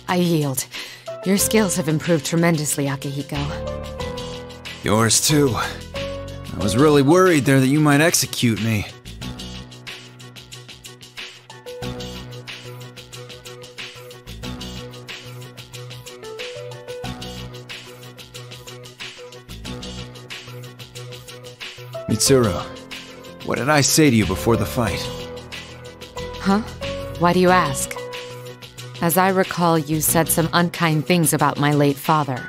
I yield. Your skills have improved tremendously, Akihiko. Yours too. I was really worried there that you might execute me. Mitsuru, what did I say to you before the fight? Huh? Why do you ask? As I recall, you said some unkind things about my late father.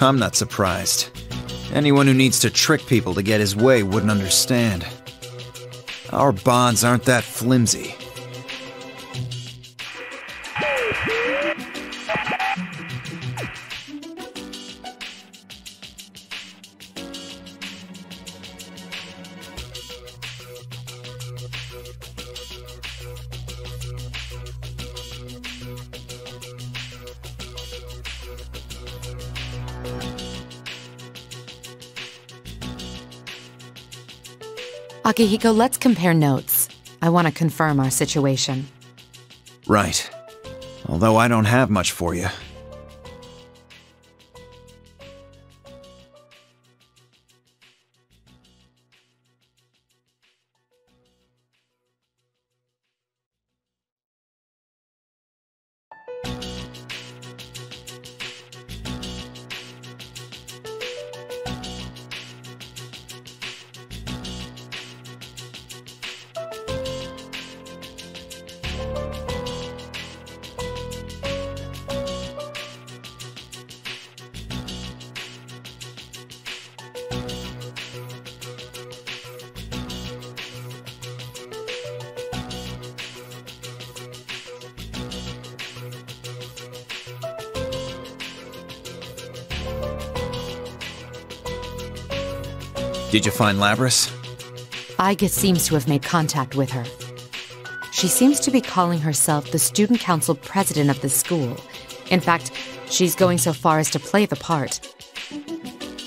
I'm not surprised. Anyone who needs to trick people to get his way wouldn't understand. Our bonds aren't that flimsy. Akihiko, let's compare notes. I want to confirm our situation. Right. Although I don't have much for you. Did you find Labrys? Aigis seems to have made contact with her. She seems to be calling herself the student council president of the school. In fact, she's going so far as to play the part.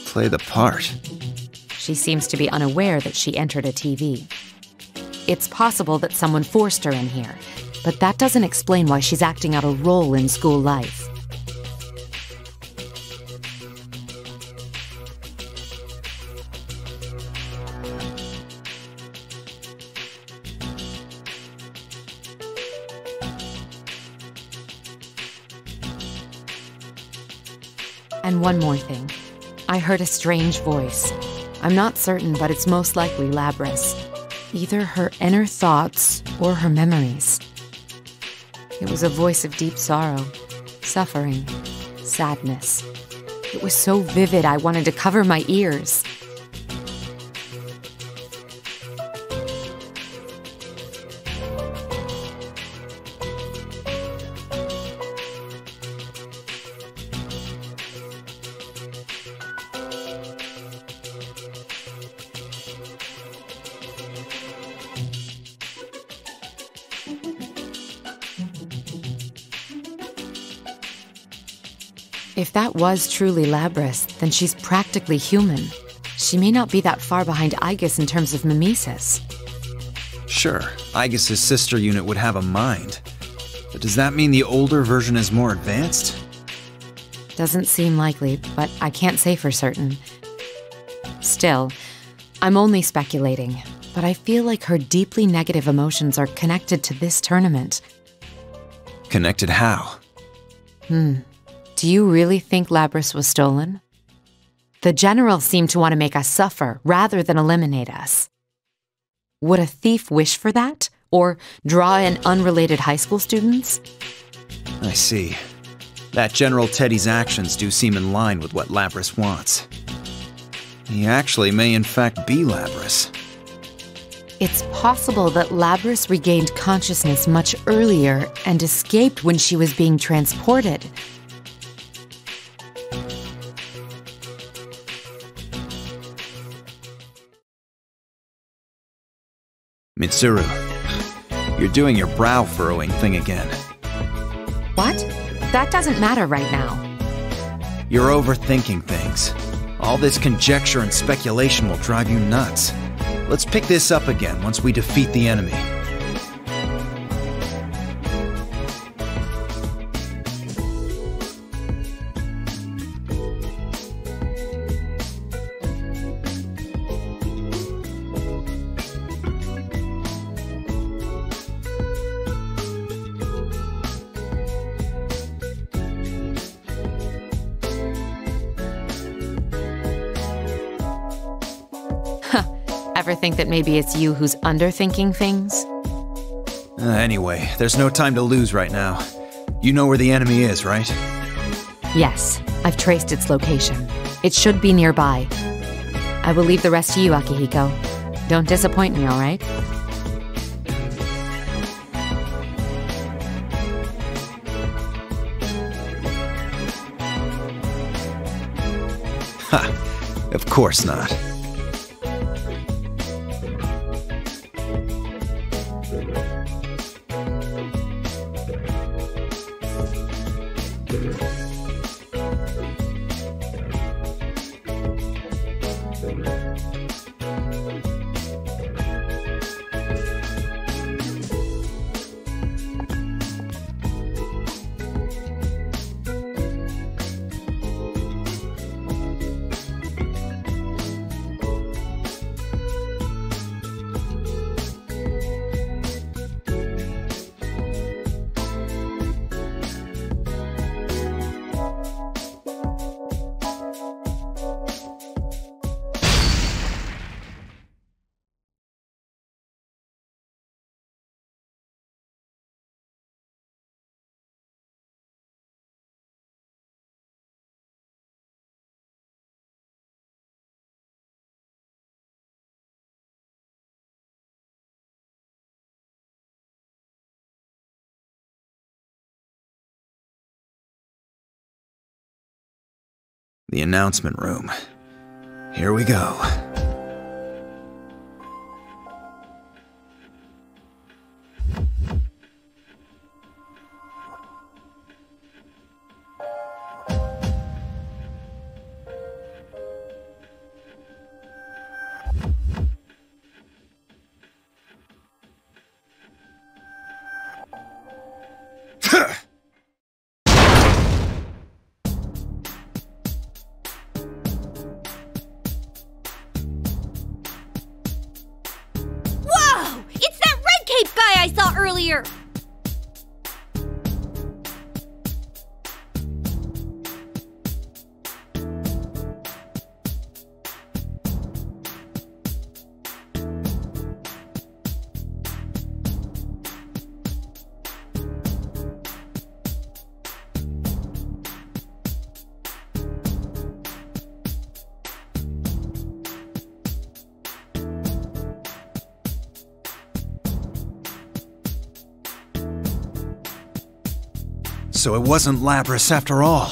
Play the part? She seems to be unaware that she entered a T V. It's possible that someone forced her in here, but that doesn't explain why she's acting out a role in school life. And one more thing. I heard a strange voice. I'm not certain, but it's most likely Labrys. Either her inner thoughts or her memories. It was a voice of deep sorrow, suffering, sadness. It was so vivid I wanted to cover my ears. If that was truly Labrys, then she's practically human. She may not be that far behind Aigis in terms of mimesis. Sure, Aigis' sister unit would have a mind. But does that mean the older version is more advanced? Doesn't seem likely, but I can't say for certain. Still, I'm only speculating, but I feel like her deeply negative emotions are connected to this tournament. Connected how? Hmm. Do you really think Labrys was stolen? The general seemed to want to make us suffer rather than eliminate us. Would a thief wish for that? Or draw in unrelated high school students? I see. That General Teddie's actions do seem in line with what Labrys wants. He actually may in fact be Labrys. It's possible that Labrys regained consciousness much earlier and escaped when she was being transported. Mitsuru, you're doing your brow furrowing thing again. What? That doesn't matter right now. You're overthinking things. All this conjecture and speculation will drive you nuts. Let's pick this up again once we defeat the enemy. Ever think that maybe it's you who's underthinking things? Uh, anyway, there's no time to lose right now. You know where the enemy is, right? Yes, I've traced its location. It should be nearby. I will leave the rest to you, Akihiko. Don't disappoint me, all right? Ha! Of course not. The announcement room. Here we go. here! So it wasn't Labrys after all.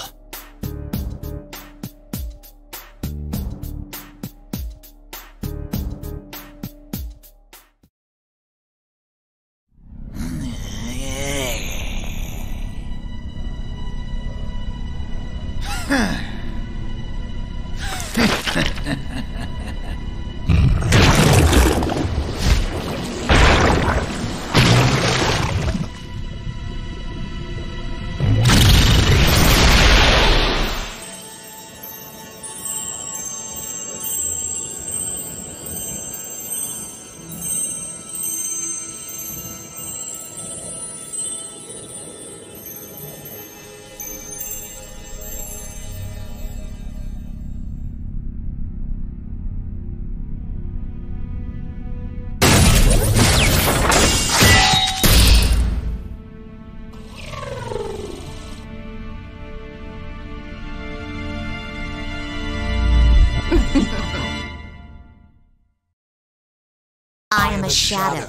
A shadow.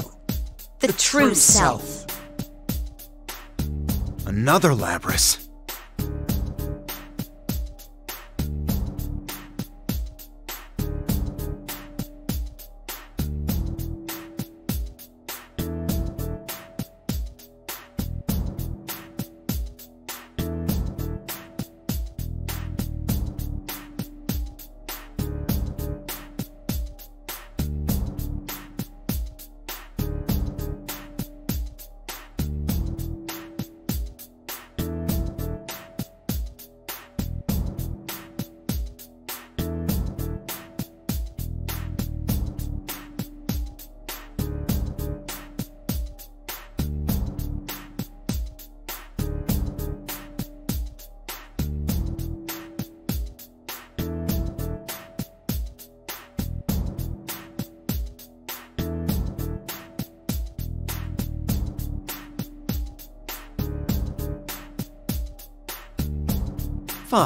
The, the true, true self. Another Labrys.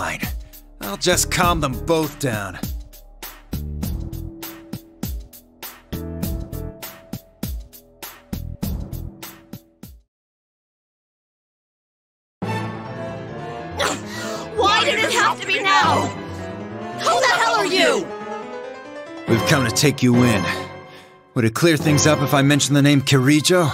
Fine. I'll just calm them both down. Why did it have to be now? Who the hell are you? We've come to take you in. Would it clear things up if I mention the name Kirijo?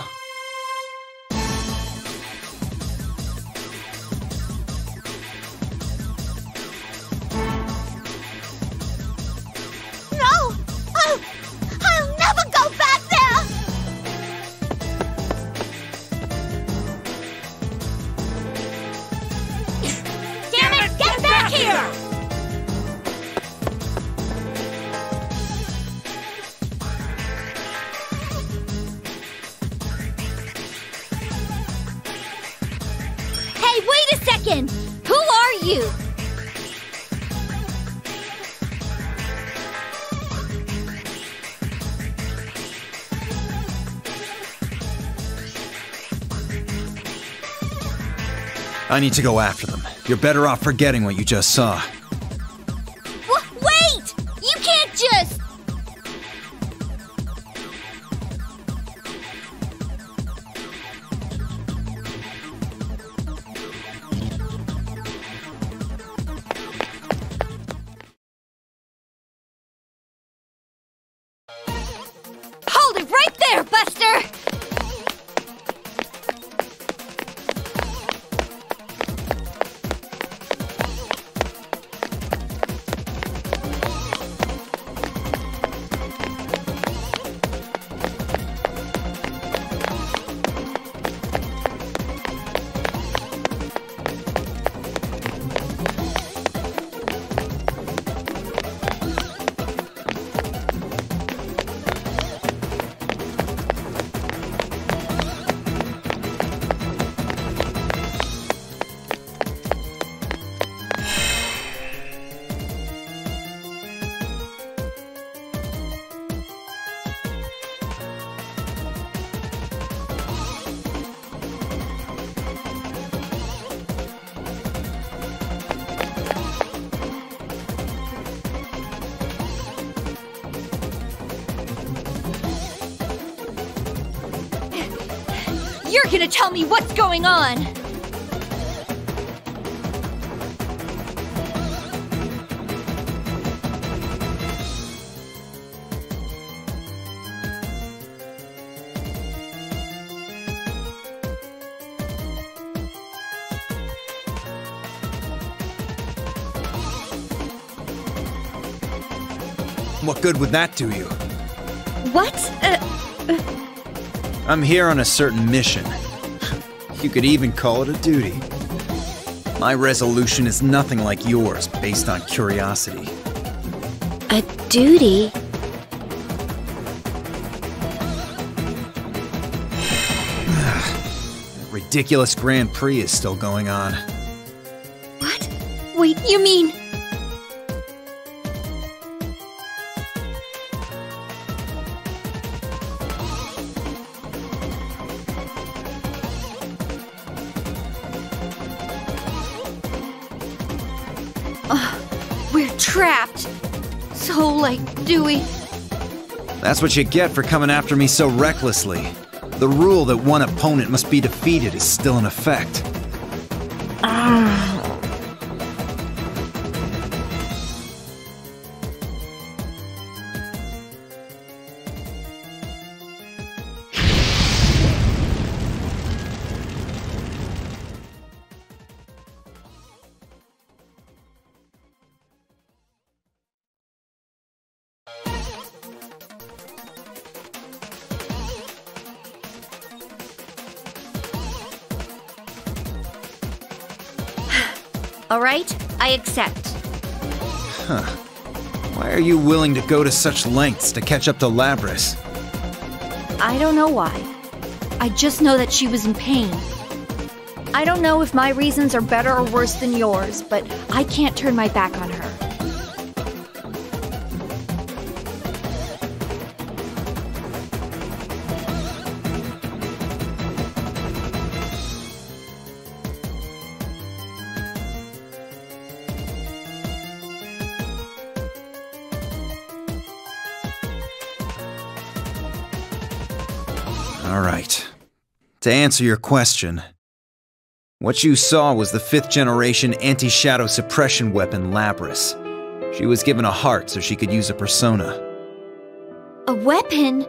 I need to go after them. You're better off forgetting what you just saw. W- wait! You can't just... Hold it right there, Buster! You're gonna tell me what's going on! What good would that do you? What? Uh, uh... I'm here on a certain mission. You could even call it a duty. My resolution is nothing like yours, based on curiosity. A duty? That ridiculous Grand Prix is still going on. What? Wait, you mean... Dewey. That's what you get for coming after me so recklessly. The rule that one opponent must be defeated is still in effect. Ah. I accept. Huh. Why are you willing to go to such lengths to catch up to Labrys? I don't know why. I just know that she was in pain. I don't know if my reasons are better or worse than yours, but I can't turn my back on her. To answer your question, what you saw was the fifth generation anti-shadow suppression weapon Labrys. She was given a heart so she could use a persona. A weapon?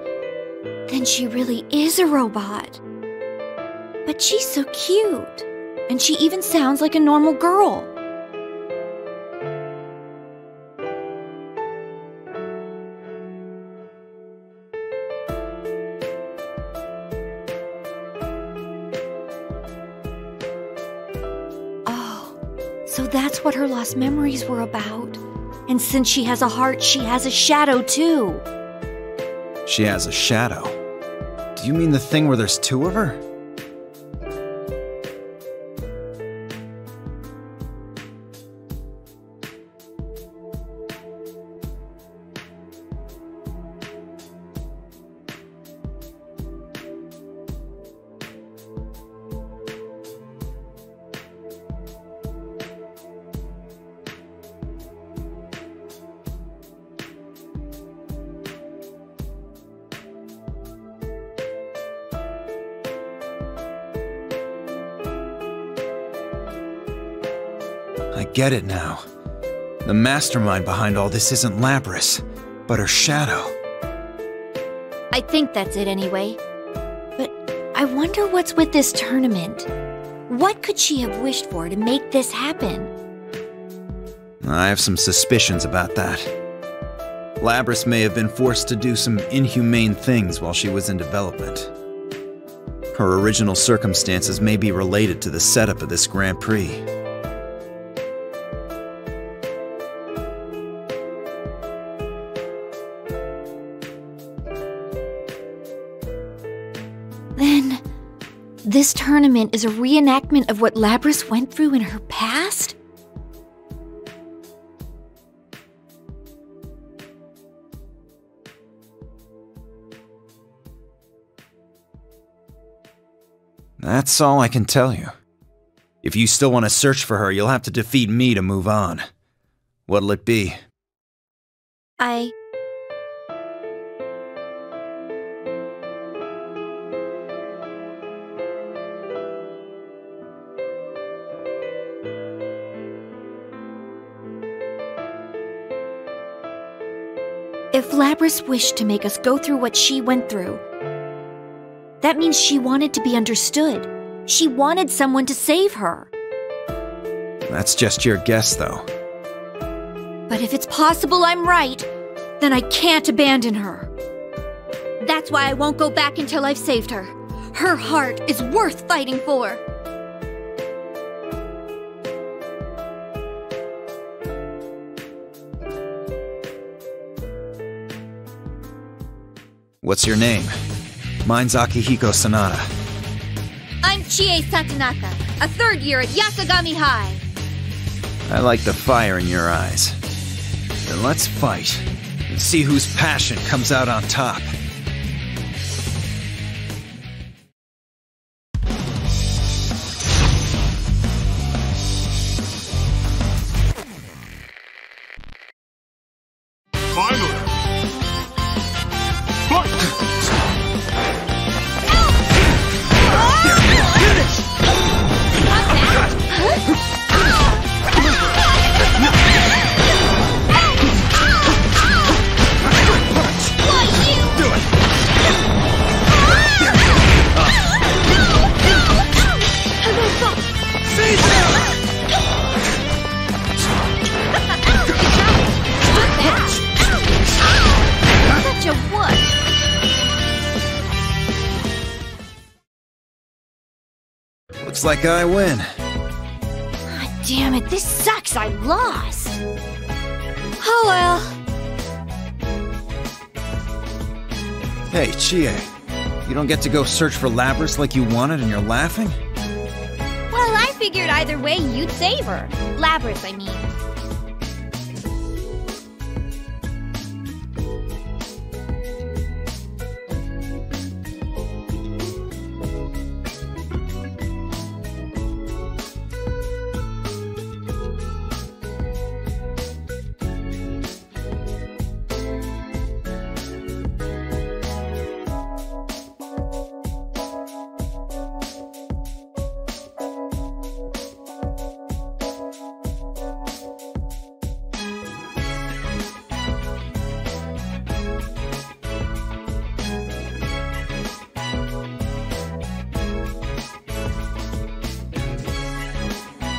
Then she really is a robot. But she's so cute, and she even sounds like a normal girl. What her lost memories were about. And since she has a heart, she has a shadow too. She has a shadow? Do you mean the thing where there's two of her? Get it now. The mastermind behind all this isn't Labrys, but her shadow. I think that's it anyway. But I wonder what's with this tournament. What could she have wished for to make this happen? I have some suspicions about that. Labrys may have been forced to do some inhumane things while she was in development. Her original circumstances may be related to the setup of this Grand Prix. This tournament is a reenactment of what Labrys went through in her past? That's all I can tell you. If you still want to search for her, you'll have to defeat me to move on. What'll it be? I... If Labrys wished to make us go through what she went through, that means she wanted to be understood. She wanted someone to save her. That's just your guess, though. But if it's possible I'm right, then I can't abandon her. That's why I won't go back until I've saved her. Her heart is worth fighting for. What's your name? Mine's Akihiko Sanada. I'm Chie Satonaka, a third year at Yasogami High. I like the fire in your eyes. Then let's fight and see whose passion comes out on top. Like I win. God damn it, this sucks. I lost. Oh well. Hey, Chie. You don't get to go search for Labrys like you wanted and you're laughing? Well, I figured either way you'd save her. Labrys, I mean.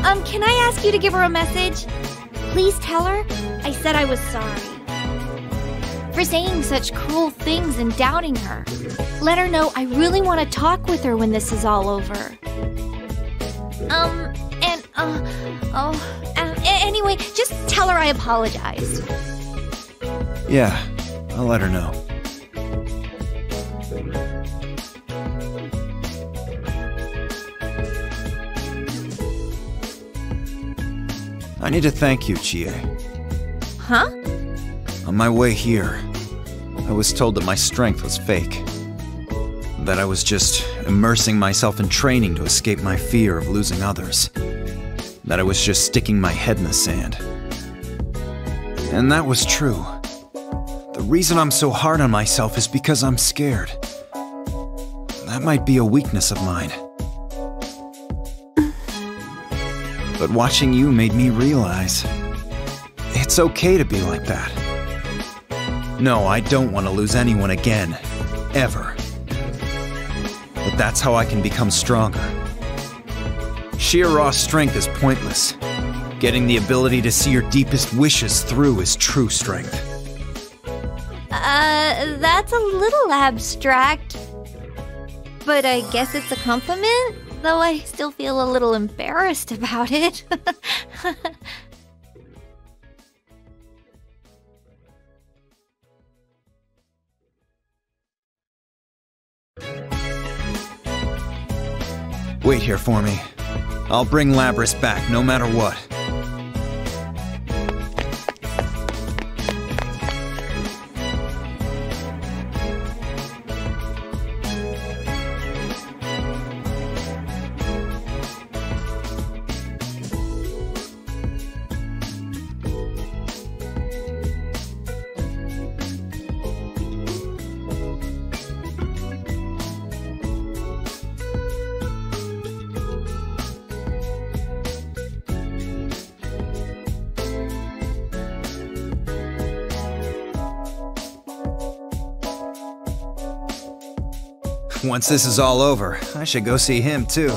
Um, can I ask you to give her a message? Please tell her I said I was sorry for saying such cruel things and doubting her. Let her know I really want to talk with her when this is all over. Um, and, uh, oh, uh, anyway, just tell her I apologized. Yeah, I'll let her know. I need to thank you, Chie. Huh? On my way here, I was told that my strength was fake. That I was just immersing myself in training to escape my fear of losing others. That I was just sticking my head in the sand. And that was true. The reason I'm so hard on myself is because I'm scared. That might be a weakness of mine. But watching you made me realize it's okay to be like that. No, I don't want to lose anyone again, ever. But that's how I can become stronger. Sheer raw strength is pointless. Getting the ability to see your deepest wishes through is true strength. Uh, that's a little abstract. But I guess it's a compliment? Though I still feel a little embarrassed about it. Wait here for me. I'll bring Labrys back no matter what. Once this is all over, I should go see him too.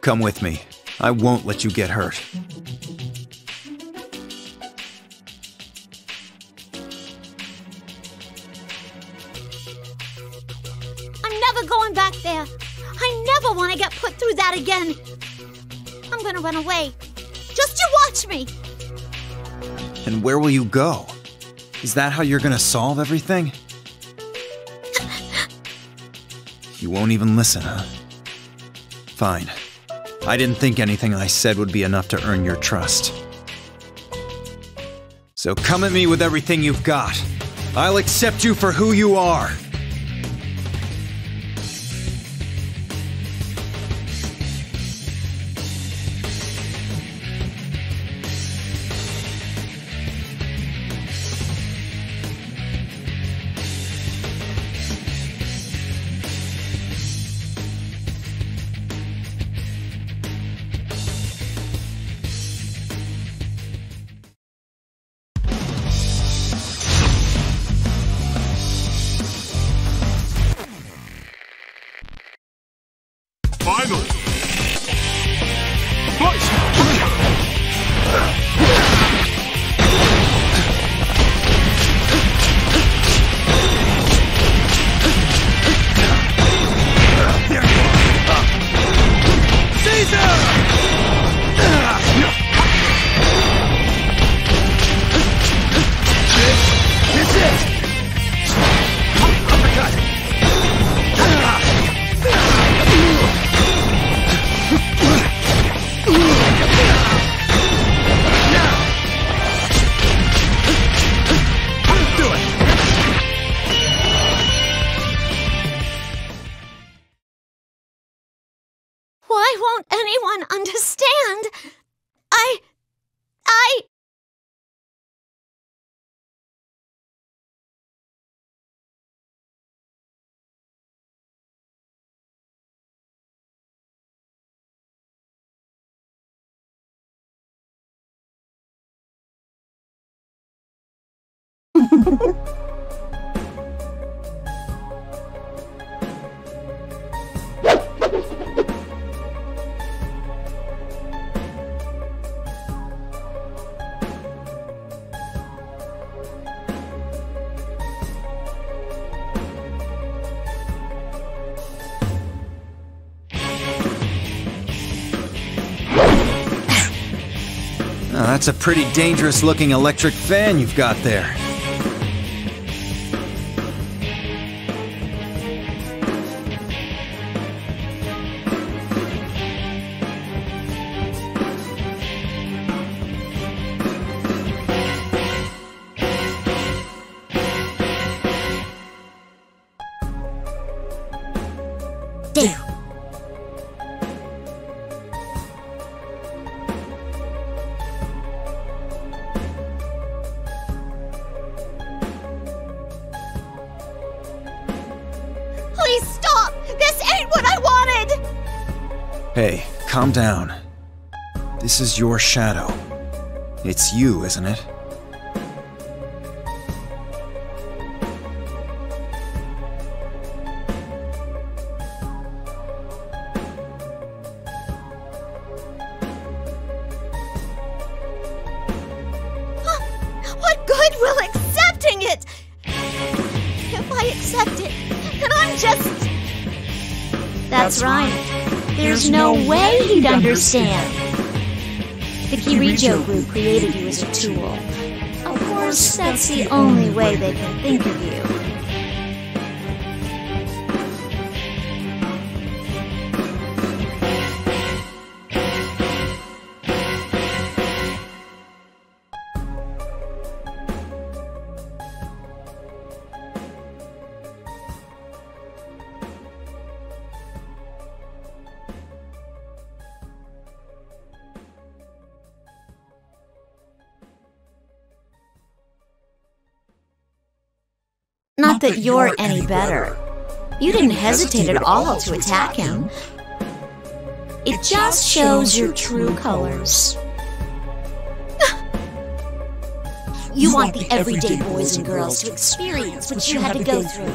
Come with me. I won't let you get hurt. I'm never going back there. I never want to get put through that again. I'm gonna run away. Just you watch me. And where will you go? Is that how you're gonna solve everything? You won't even listen, huh? Fine. I didn't think anything I said would be enough to earn your trust. So come at me with everything you've got. I'll accept you for who you are. Now that's a pretty dangerous looking electric fan you've got there. Calm down. This is your shadow. It's you, isn't it? Understand. The Kirijo Group created you as a tool. Of course, that's the only way they can think of you. Not that you're any better. You didn't hesitate at all to attack him. It just shows your true colors. You want the everyday boys and girls to experience what you had to go through.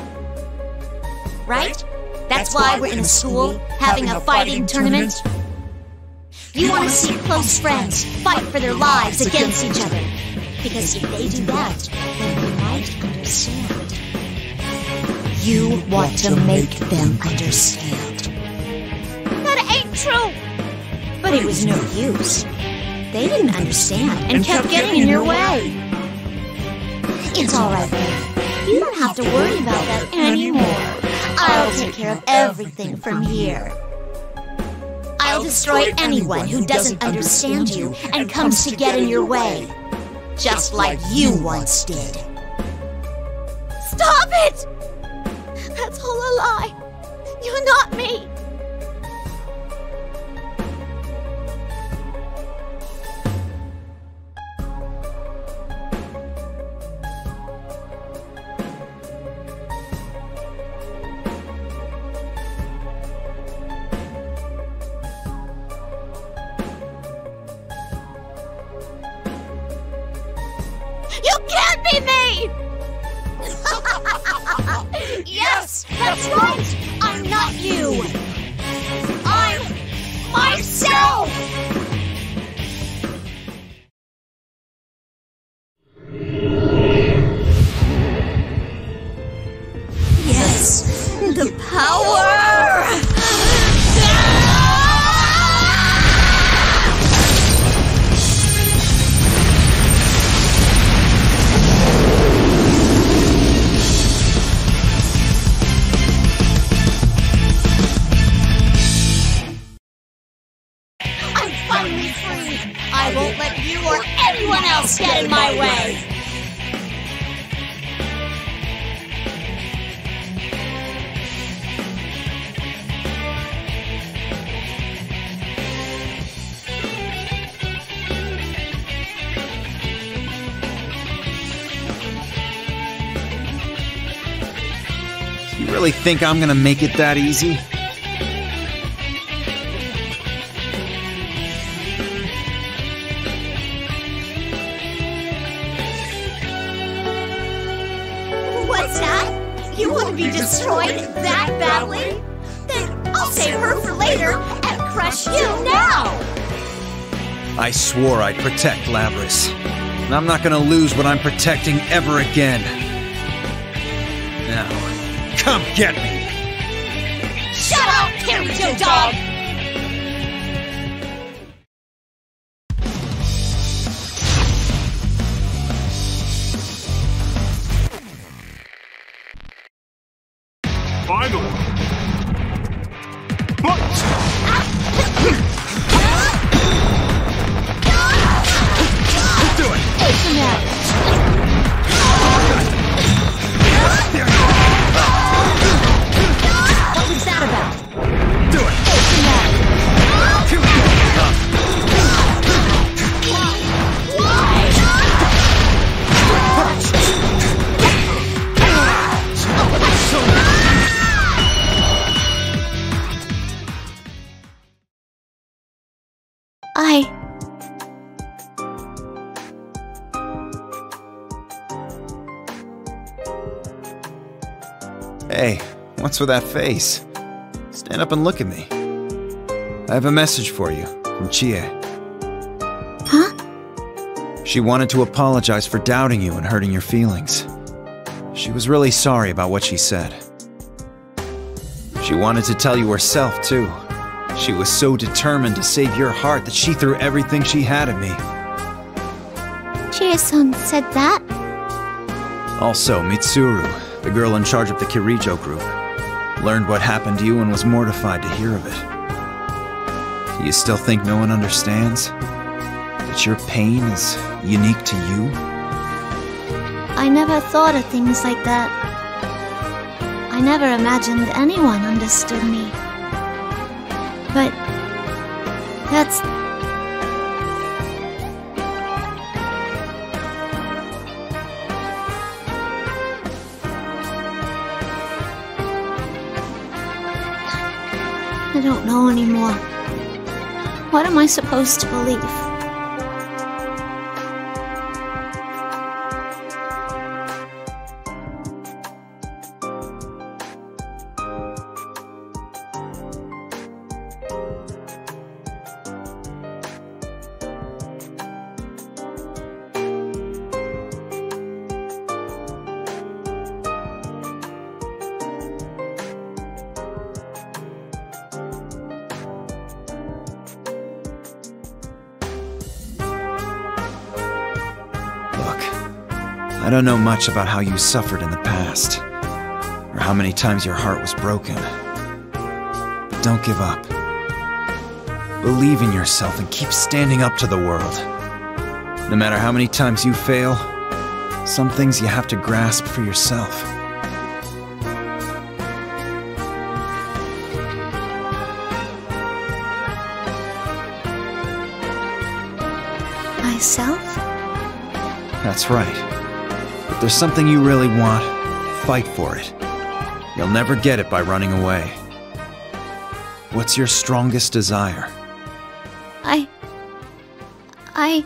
Right? That's why we're in a school, having a fighting tournament. You want to see close friends fight for their lives against each other. Because if they do that, then you might understand. You want to make them understand. That ain't true! But it was no use. They didn't understand and kept getting in your way. It's alright, though. You don't have to worry about that anymore. I'll take care of everything from here. I'll destroy anyone who doesn't understand you and comes to get in your way. Just like you once did. Stop it! That's all a lie! You're not me! You can't be me! Yes, that's right! I'm not you! I'm myself! Yes, the power! I won't let you or anyone else get in my way! You really think I'm gonna make it that easy? Destroyed that badly? Then I'll save her for later and crush you now! I swore I'd protect Labrys, and I'm not gonna lose what I'm protecting ever again. Now, come get me! Shut up, Kirijo dog! With that face. Stand up and look at me. I have a message for you from Chie. Huh? She wanted to apologize for doubting you and hurting your feelings. She was really sorry about what she said. She wanted to tell you herself, too. She was so determined to save your heart that she threw everything she had at me. Chie-san said that? Also, Mitsuru, the girl in charge of the Kirijo Group, learned what happened to you and was mortified to hear of it. Do you still think no one understands? That your pain is unique to you? I never thought of things like that. I never imagined anyone understood me. But that's... I don't know anymore. What am I supposed to believe? I don't know much about how you suffered in the past, or how many times your heart was broken. But don't give up. Believe in yourself and keep standing up to the world. No matter how many times you fail, some things you have to grasp for yourself. Myself? That's right. If there's something you really want, fight for it. You'll never get it by running away. What's your strongest desire? I... I...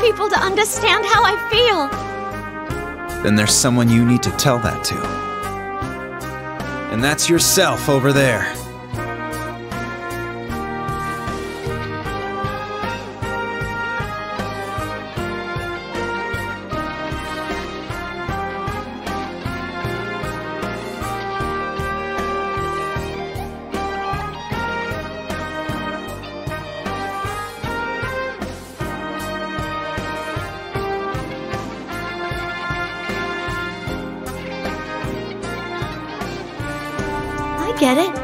people to understand how I feel. Then there's someone you need to tell that to. And that's yourself over there. Get it?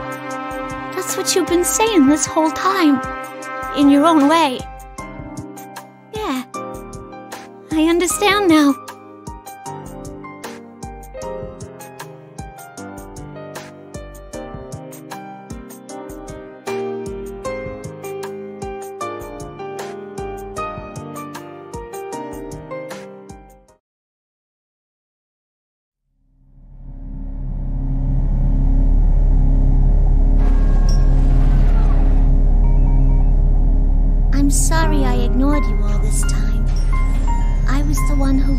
That's what you've been saying this whole time, in your own way. Yeah, I understand now.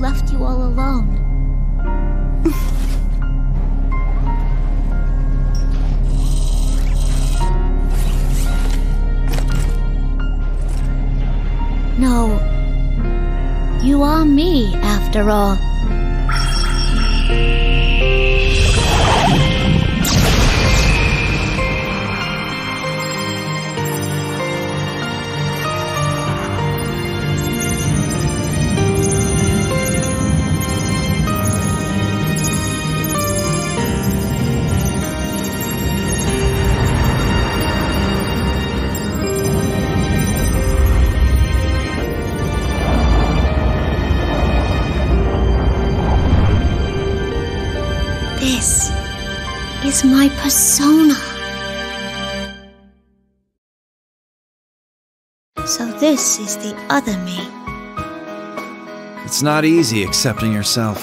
Left you all alone. No, you are me after all. This is my persona. So this is the other me. It's not easy accepting yourself.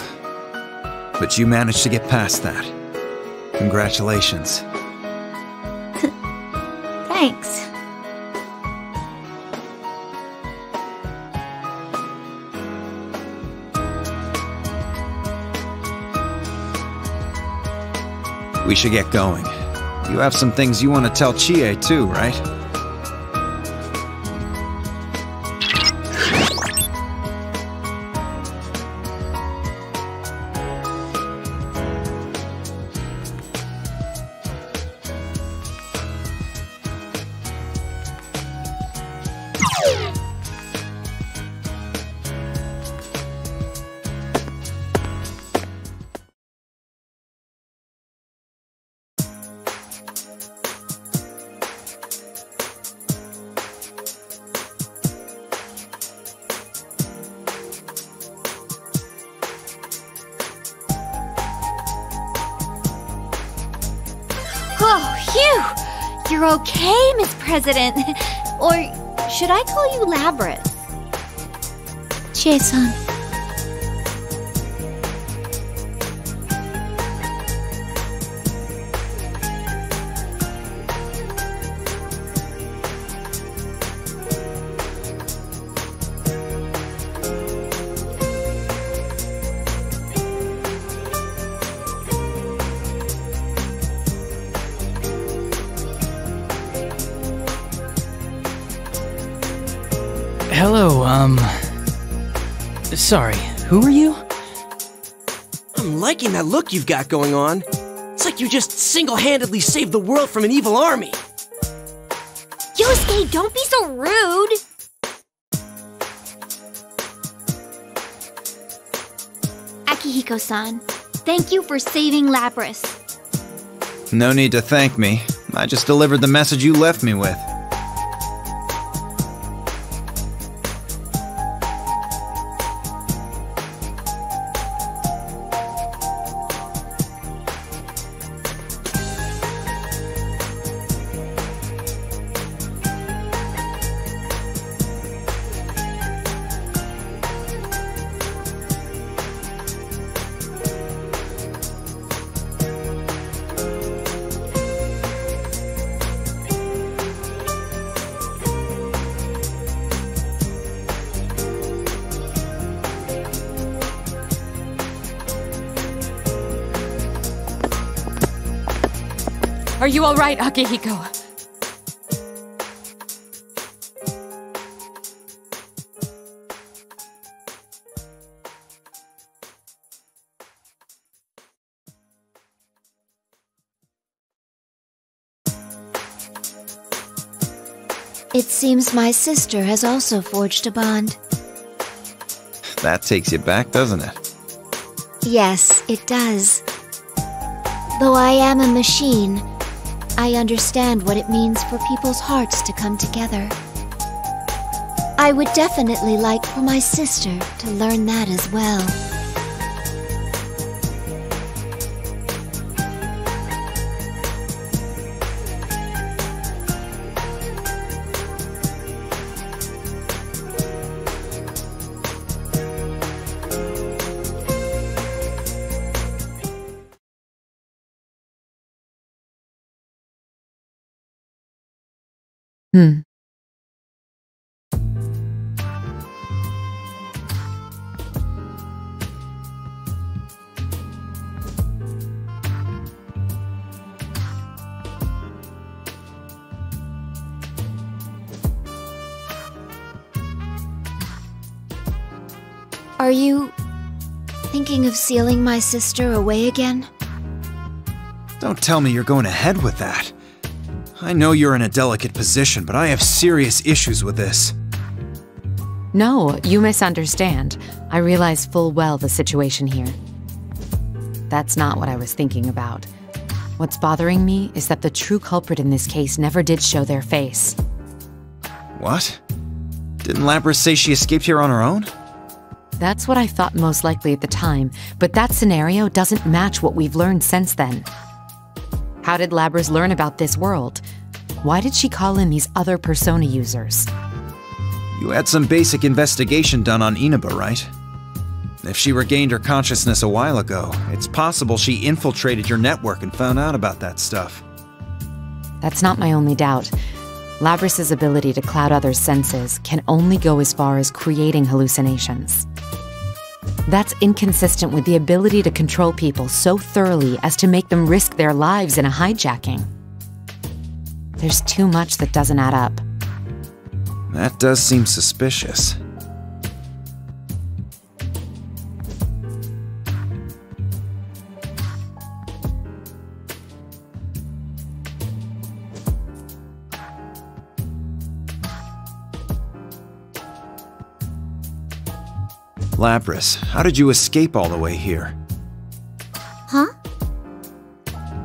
But you managed to get past that. Congratulations. Thanks. We should get going. You have some things you want to tell Chie too, right? Or should I call you Labrys? Chie-san. Sorry, who are you? I'm liking that look you've got going on. It's like you just single-handedly saved the world from an evil army. Yosuke, don't be so rude! Akihiko-san, thank you for saving Labrys. No need to thank me. I just delivered the message you left me with. Are you all right, Akihiko? It seems my sister has also forged a bond. That takes you back, doesn't it? Yes, it does. Though I am a machine, I understand what it means for people's hearts to come together. I would definitely like for my sister to learn that as well. Hmm. Are you thinking of sealing my sister away again? Don't tell me you're going ahead with that. I know you're in a delicate position, but I have serious issues with this. No, you misunderstand. I realize full well the situation here. That's not what I was thinking about. What's bothering me is that the true culprit in this case never did show their face. What? Didn't Labrys say she escaped here on her own? That's what I thought most likely at the time, but that scenario doesn't match what we've learned since then. How did Labrys learn about this world? Why did she call in these other persona users? You had some basic investigation done on Inaba, right? If she regained her consciousness a while ago, it's possible she infiltrated your network and found out about that stuff. That's not my only doubt. Labrys' ability to cloud others' senses can only go as far as creating hallucinations. That's inconsistent with the ability to control people so thoroughly as to make them risk their lives in a hijacking. There's too much that doesn't add up. That does seem suspicious. Labrys, how did you escape all the way here? Huh?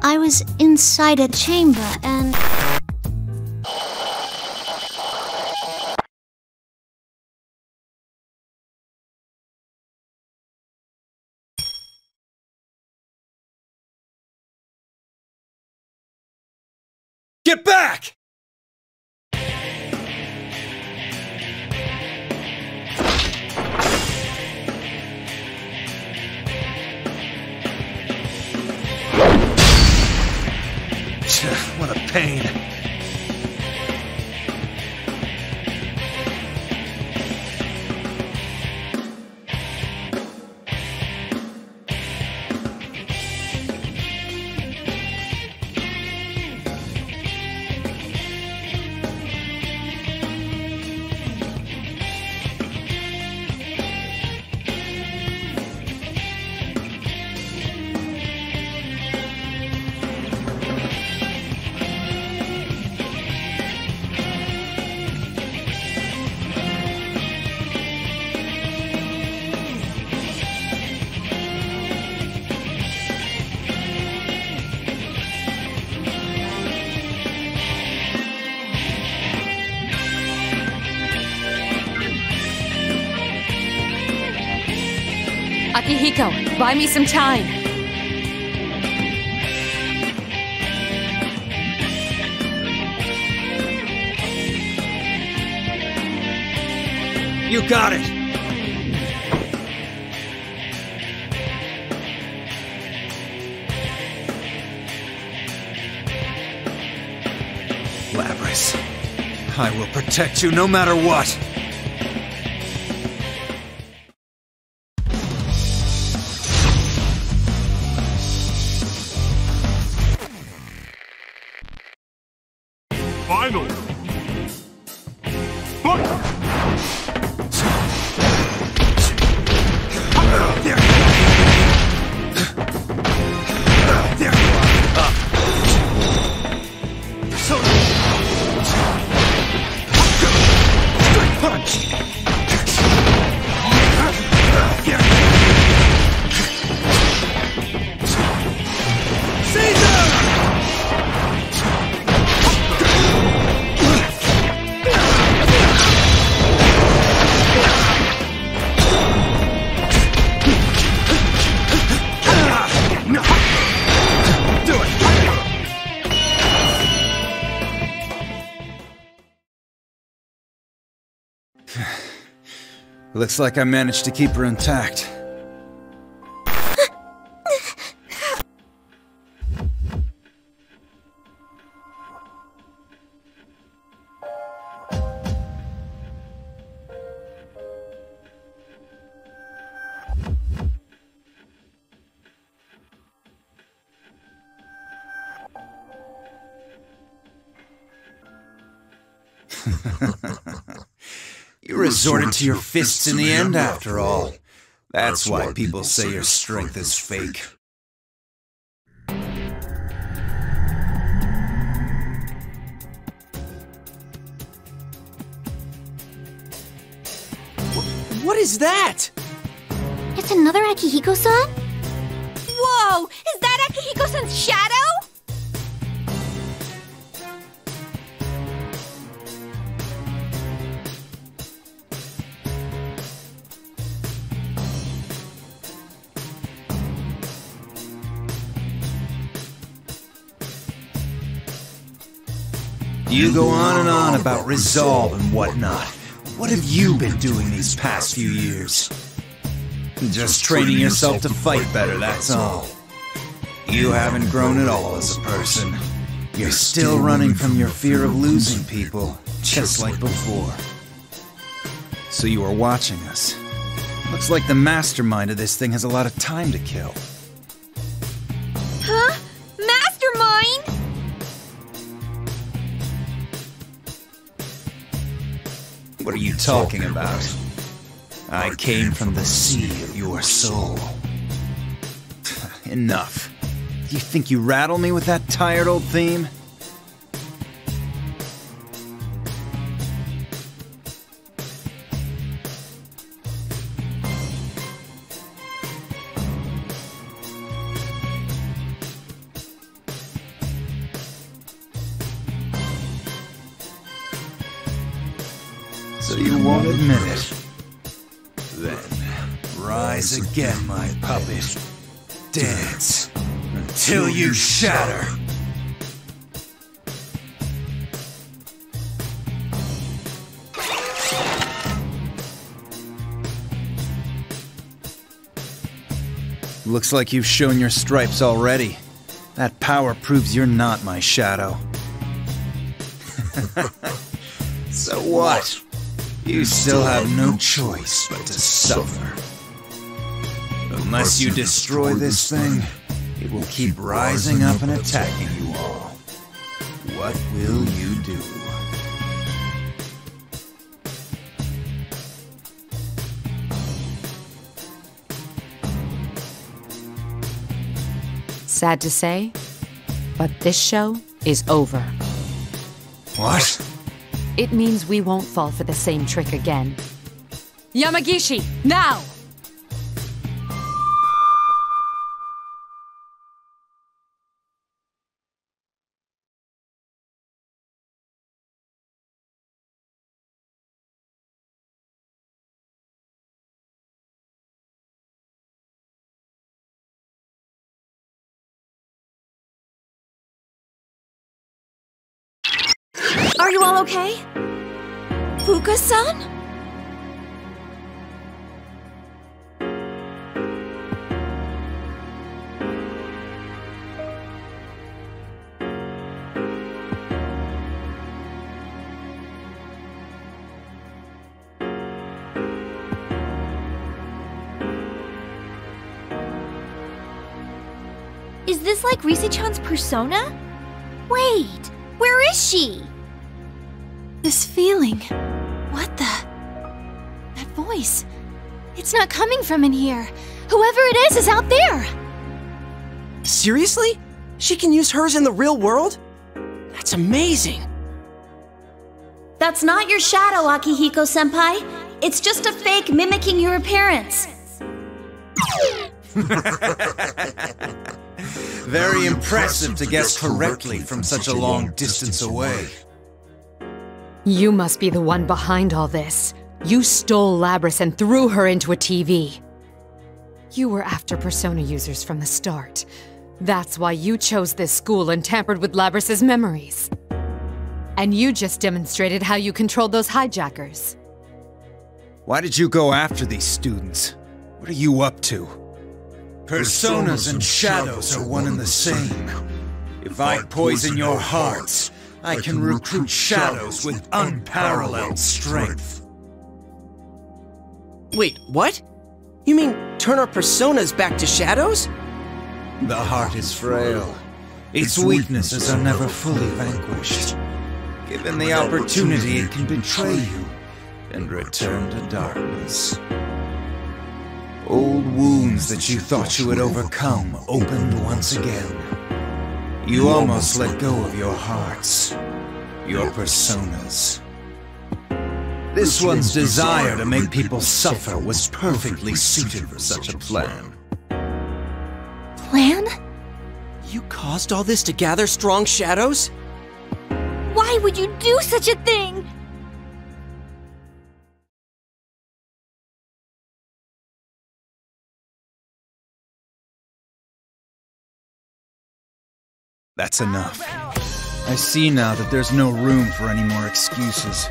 I was inside a chamber and... Get back! What a pain. Akihiko, buy me some time. You got it. Labrys, I will protect you no matter what. Looks like I managed to keep her intact. Resorted to your fists in the end, after all. That's why people say your strength is fake. What is that? It's another Akihiko-san? Whoa! Is that Akihiko-san's shadow? You go on and on about resolve and whatnot. What have you been doing these past few years? Just training yourself to fight better, that's all. You haven't grown at all as a person. You're still running from your fear of losing people, just like before. So you are watching us. Looks like the mastermind of this thing has a lot of time to kill. Huh? Mastermind? What are you talking about? I came from the sea of your soul. Enough. You think you rattle me with that tired old theme? So you won't admit it. Then, rise again, my puppet. Dance until you shatter! Looks like you've shown your stripes already. That power proves you're not my shadow. So what? You still have no choice but to suffer. Unless you destroy this thing, it will keep rising up and attacking you all. What will you do? Sad to say, but this show is over. What? It means we won't fall for the same trick again. Yamagishi, now! Are you all okay? Fuuka-san? Is this like Risa-chan's persona? Wait, where is she? This feeling... What the... That voice... It's not coming from in here. Whoever it is is out there! Seriously? She can use hers in the real world? That's amazing! That's not your shadow, Akihiko-senpai. It's just a fake mimicking your appearance. Very impressive to guess correctly from such a long distance away. You must be the one behind all this. You stole Labrys and threw her into a T V. You were after persona users from the start. That's why you chose this school and tampered with Labrys' memories. And you just demonstrated how you controlled those hijackers. Why did you go after these students? What are you up to? Personas and shadows are one and the same. If I poison your hearts, I can recruit shadows with unparalleled strength. Wait, what? You mean turn our personas back to shadows? The heart is frail. Its weaknesses are never fully vanquished. Given the opportunity, it can betray you and return to darkness. Old wounds that you thought you had overcome opened once again. You almost let go of your hearts, your personas. This one's desire to make people suffer was perfectly suited for such a plan. Plan? You caused all this to gather strong shadows? Why would you do such a thing? That's enough. I see now that there's no room for any more excuses.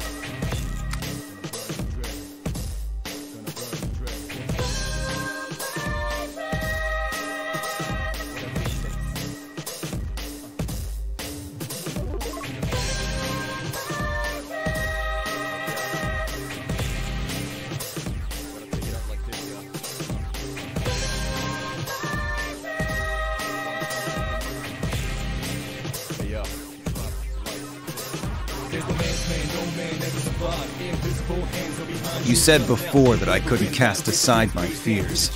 You said before that I couldn't cast aside my fears.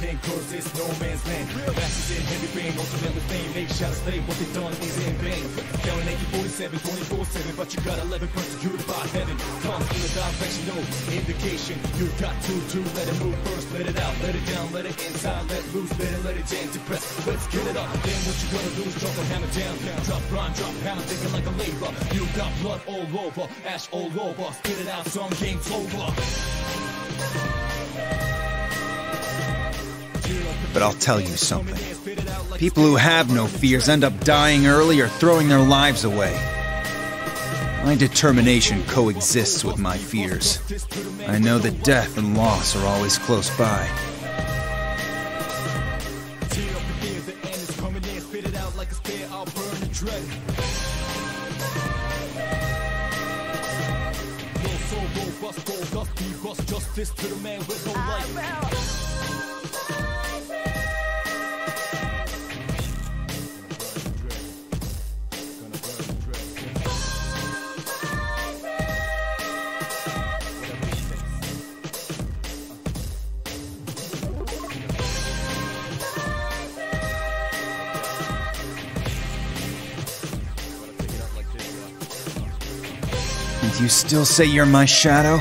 But I'll tell you something. People who have no fears end up dying early or throwing their lives away. My determination coexists with my fears. I know that death and loss are always close by. You still say you're my shadow?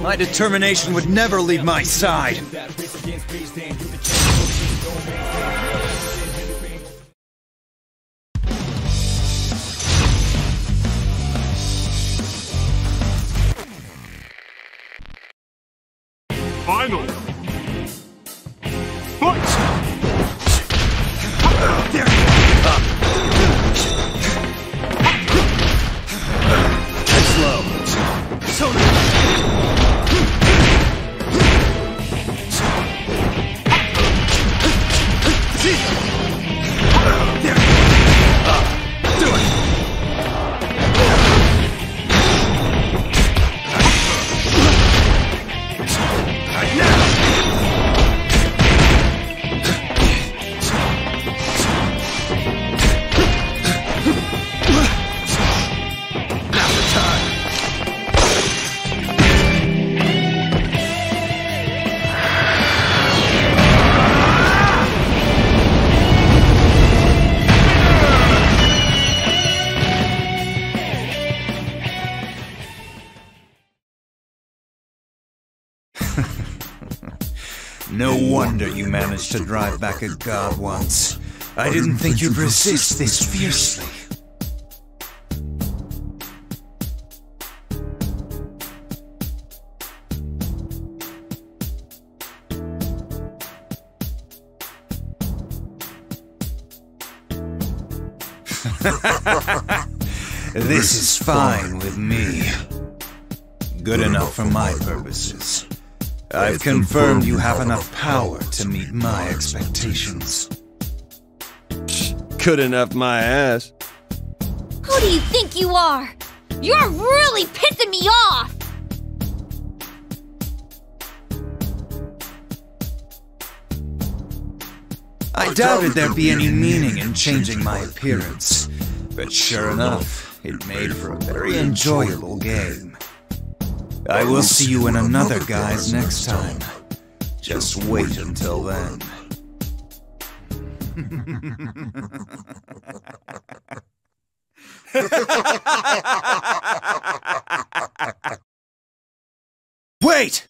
My determination would never leave my side. To drive back a god once. I didn't think you'd resist this fiercely. This is fine with me. Good enough for my purposes. I've confirmed you have enough power to meet my expectations. Good enough, my ass. Who do you think you are? You're really pissing me off! I doubted there'd be any meaning in changing my appearance, but sure enough, it made for a very enjoyable game. I will see you in another guise next time. Just wait until then. Wait!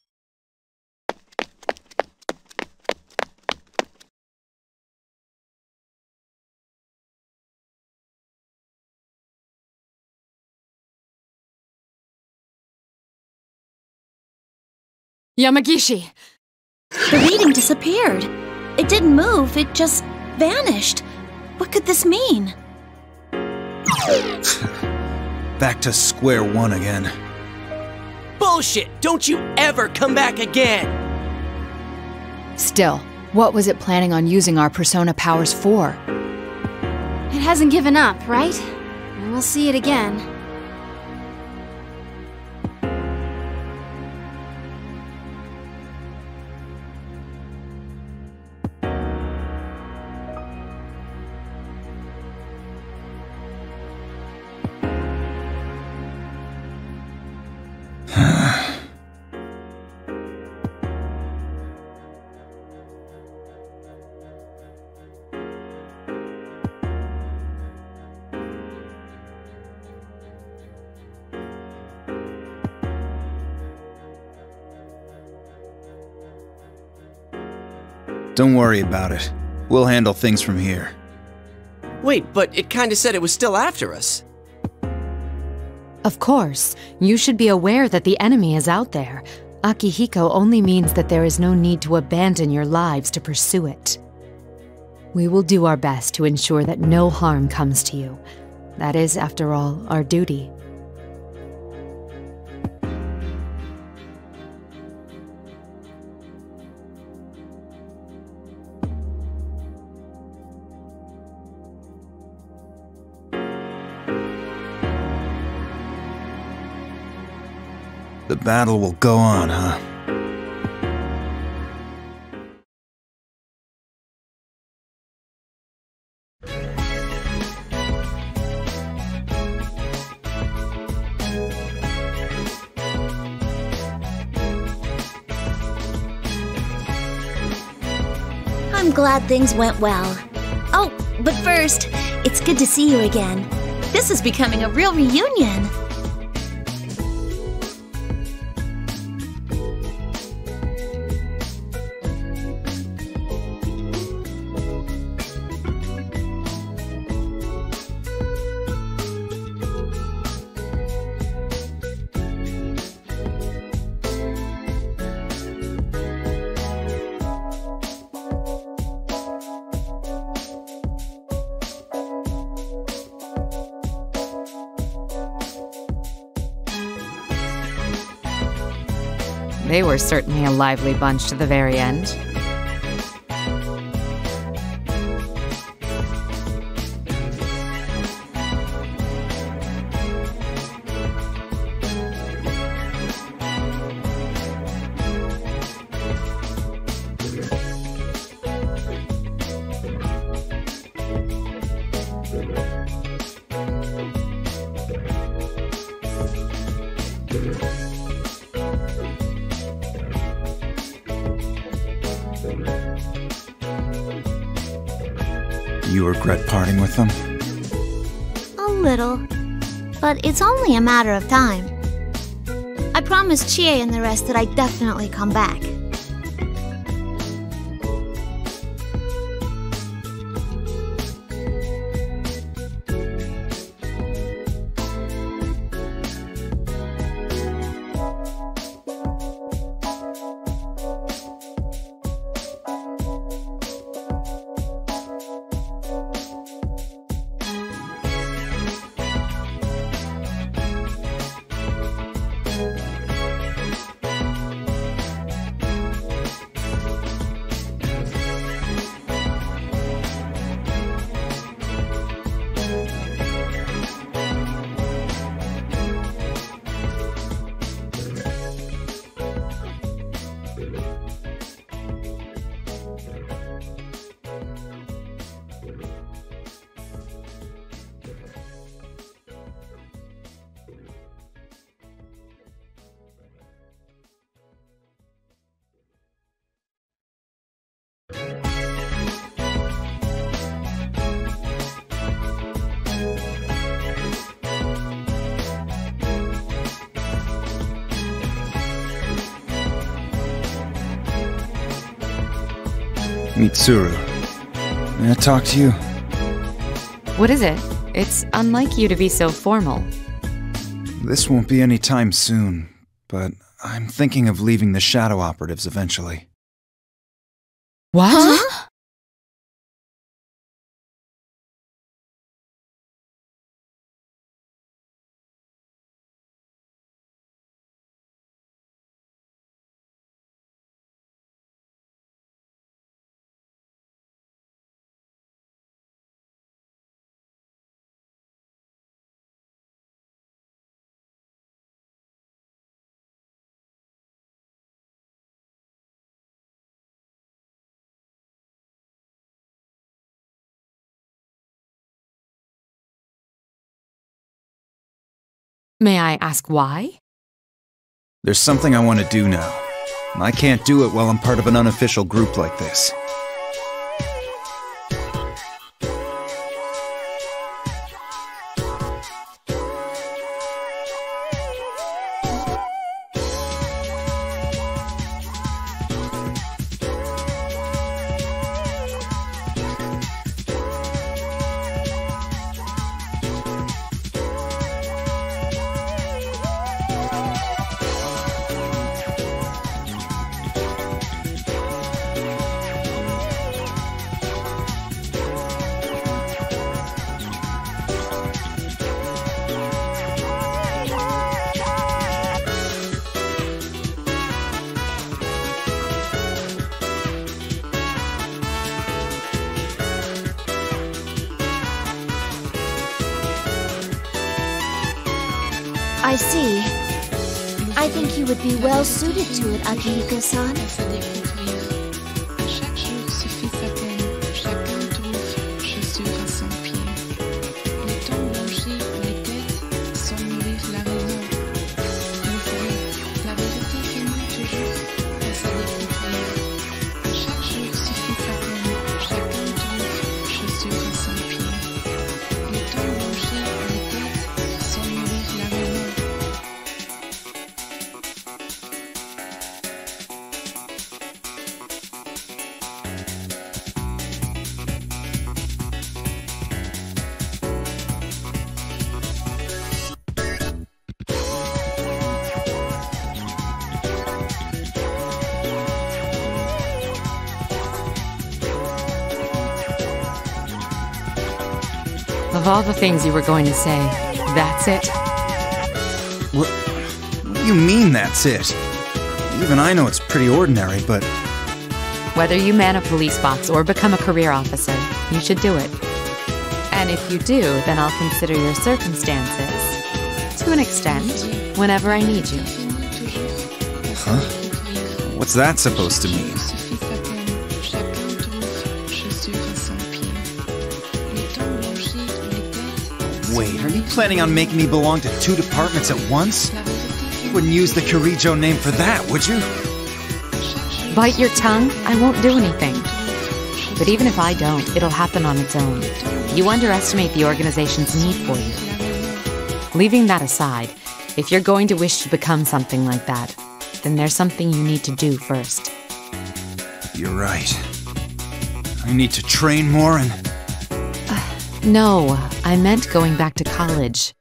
Yamagishi! The reading disappeared. It didn't move, it just vanished. What could this mean? Back to square one again. Bullshit! Don't you ever come back again! Still, what was it planning on using our persona powers for? It hasn't given up, right? And we'll see it again. Don't worry about it. We'll handle things from here. Wait, but it kinda said it was still after us. Of course. You should be aware that the enemy is out there. Akihiko only means that there is no need to abandon your lives to pursue it. We will do our best to ensure that no harm comes to you. That is, after all, our duty. The battle will go on, huh? I'm glad things went well. Oh, but first, it's good to see you again. This is becoming a real reunion. They were certainly a lively bunch to the very end. You regret parting with them? A little, but it's only a matter of time. I promised Chie and the rest that I'd definitely come back. Mitsuru, may I talk to you? What is it? It's unlike you to be so formal. This won't be any time soon, but I'm thinking of leaving the Shadow Operatives eventually. What? Huh? May I ask why? There's something I want to do now. I can't do it while I'm part of an unofficial group like this. I see. I think you would be well suited to it, Akihiko-san. Of all the things you were going to say, that's it? What, what do you mean, that's it? Even I know it's pretty ordinary, but... Whether you man a police box or become a career officer, you should do it. And if you do, then I'll consider your circumstances, to an extent, whenever I need you. Huh? What's that supposed to mean? Wait, are you planning on making me belong to two departments at once? You wouldn't use the Kirijo name for that, would you? Bite your tongue, I won't do anything. But even if I don't, it'll happen on its own. You underestimate the organization's need for you. Leaving that aside, if you're going to wish to become something like that, then there's something you need to do first. You're right. I need to train more and... No, I meant going back to college.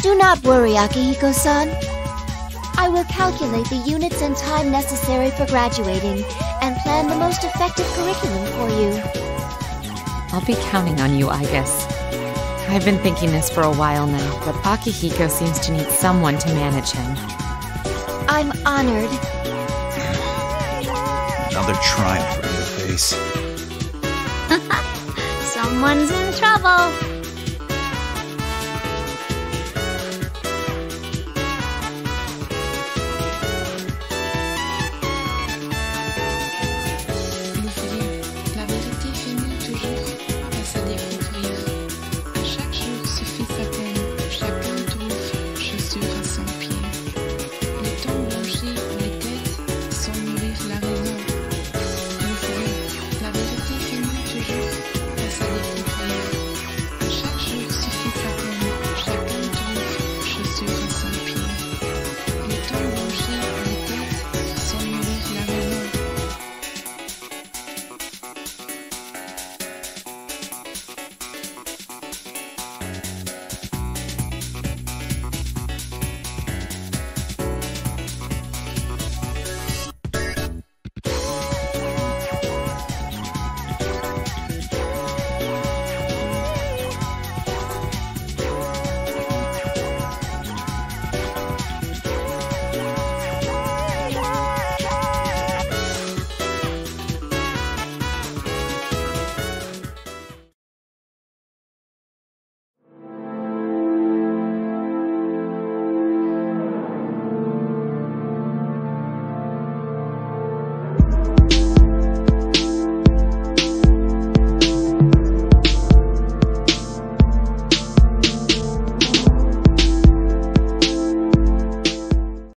Do not worry, Akihiko-san. I will calculate the units and time necessary for graduating, and plan the most effective curriculum for you. I'll be counting on you, Aigis. I've been thinking this for a while now, but Akihiko seems to need someone to manage him. I'm honored. Another triumph in the face. Someone's in trouble.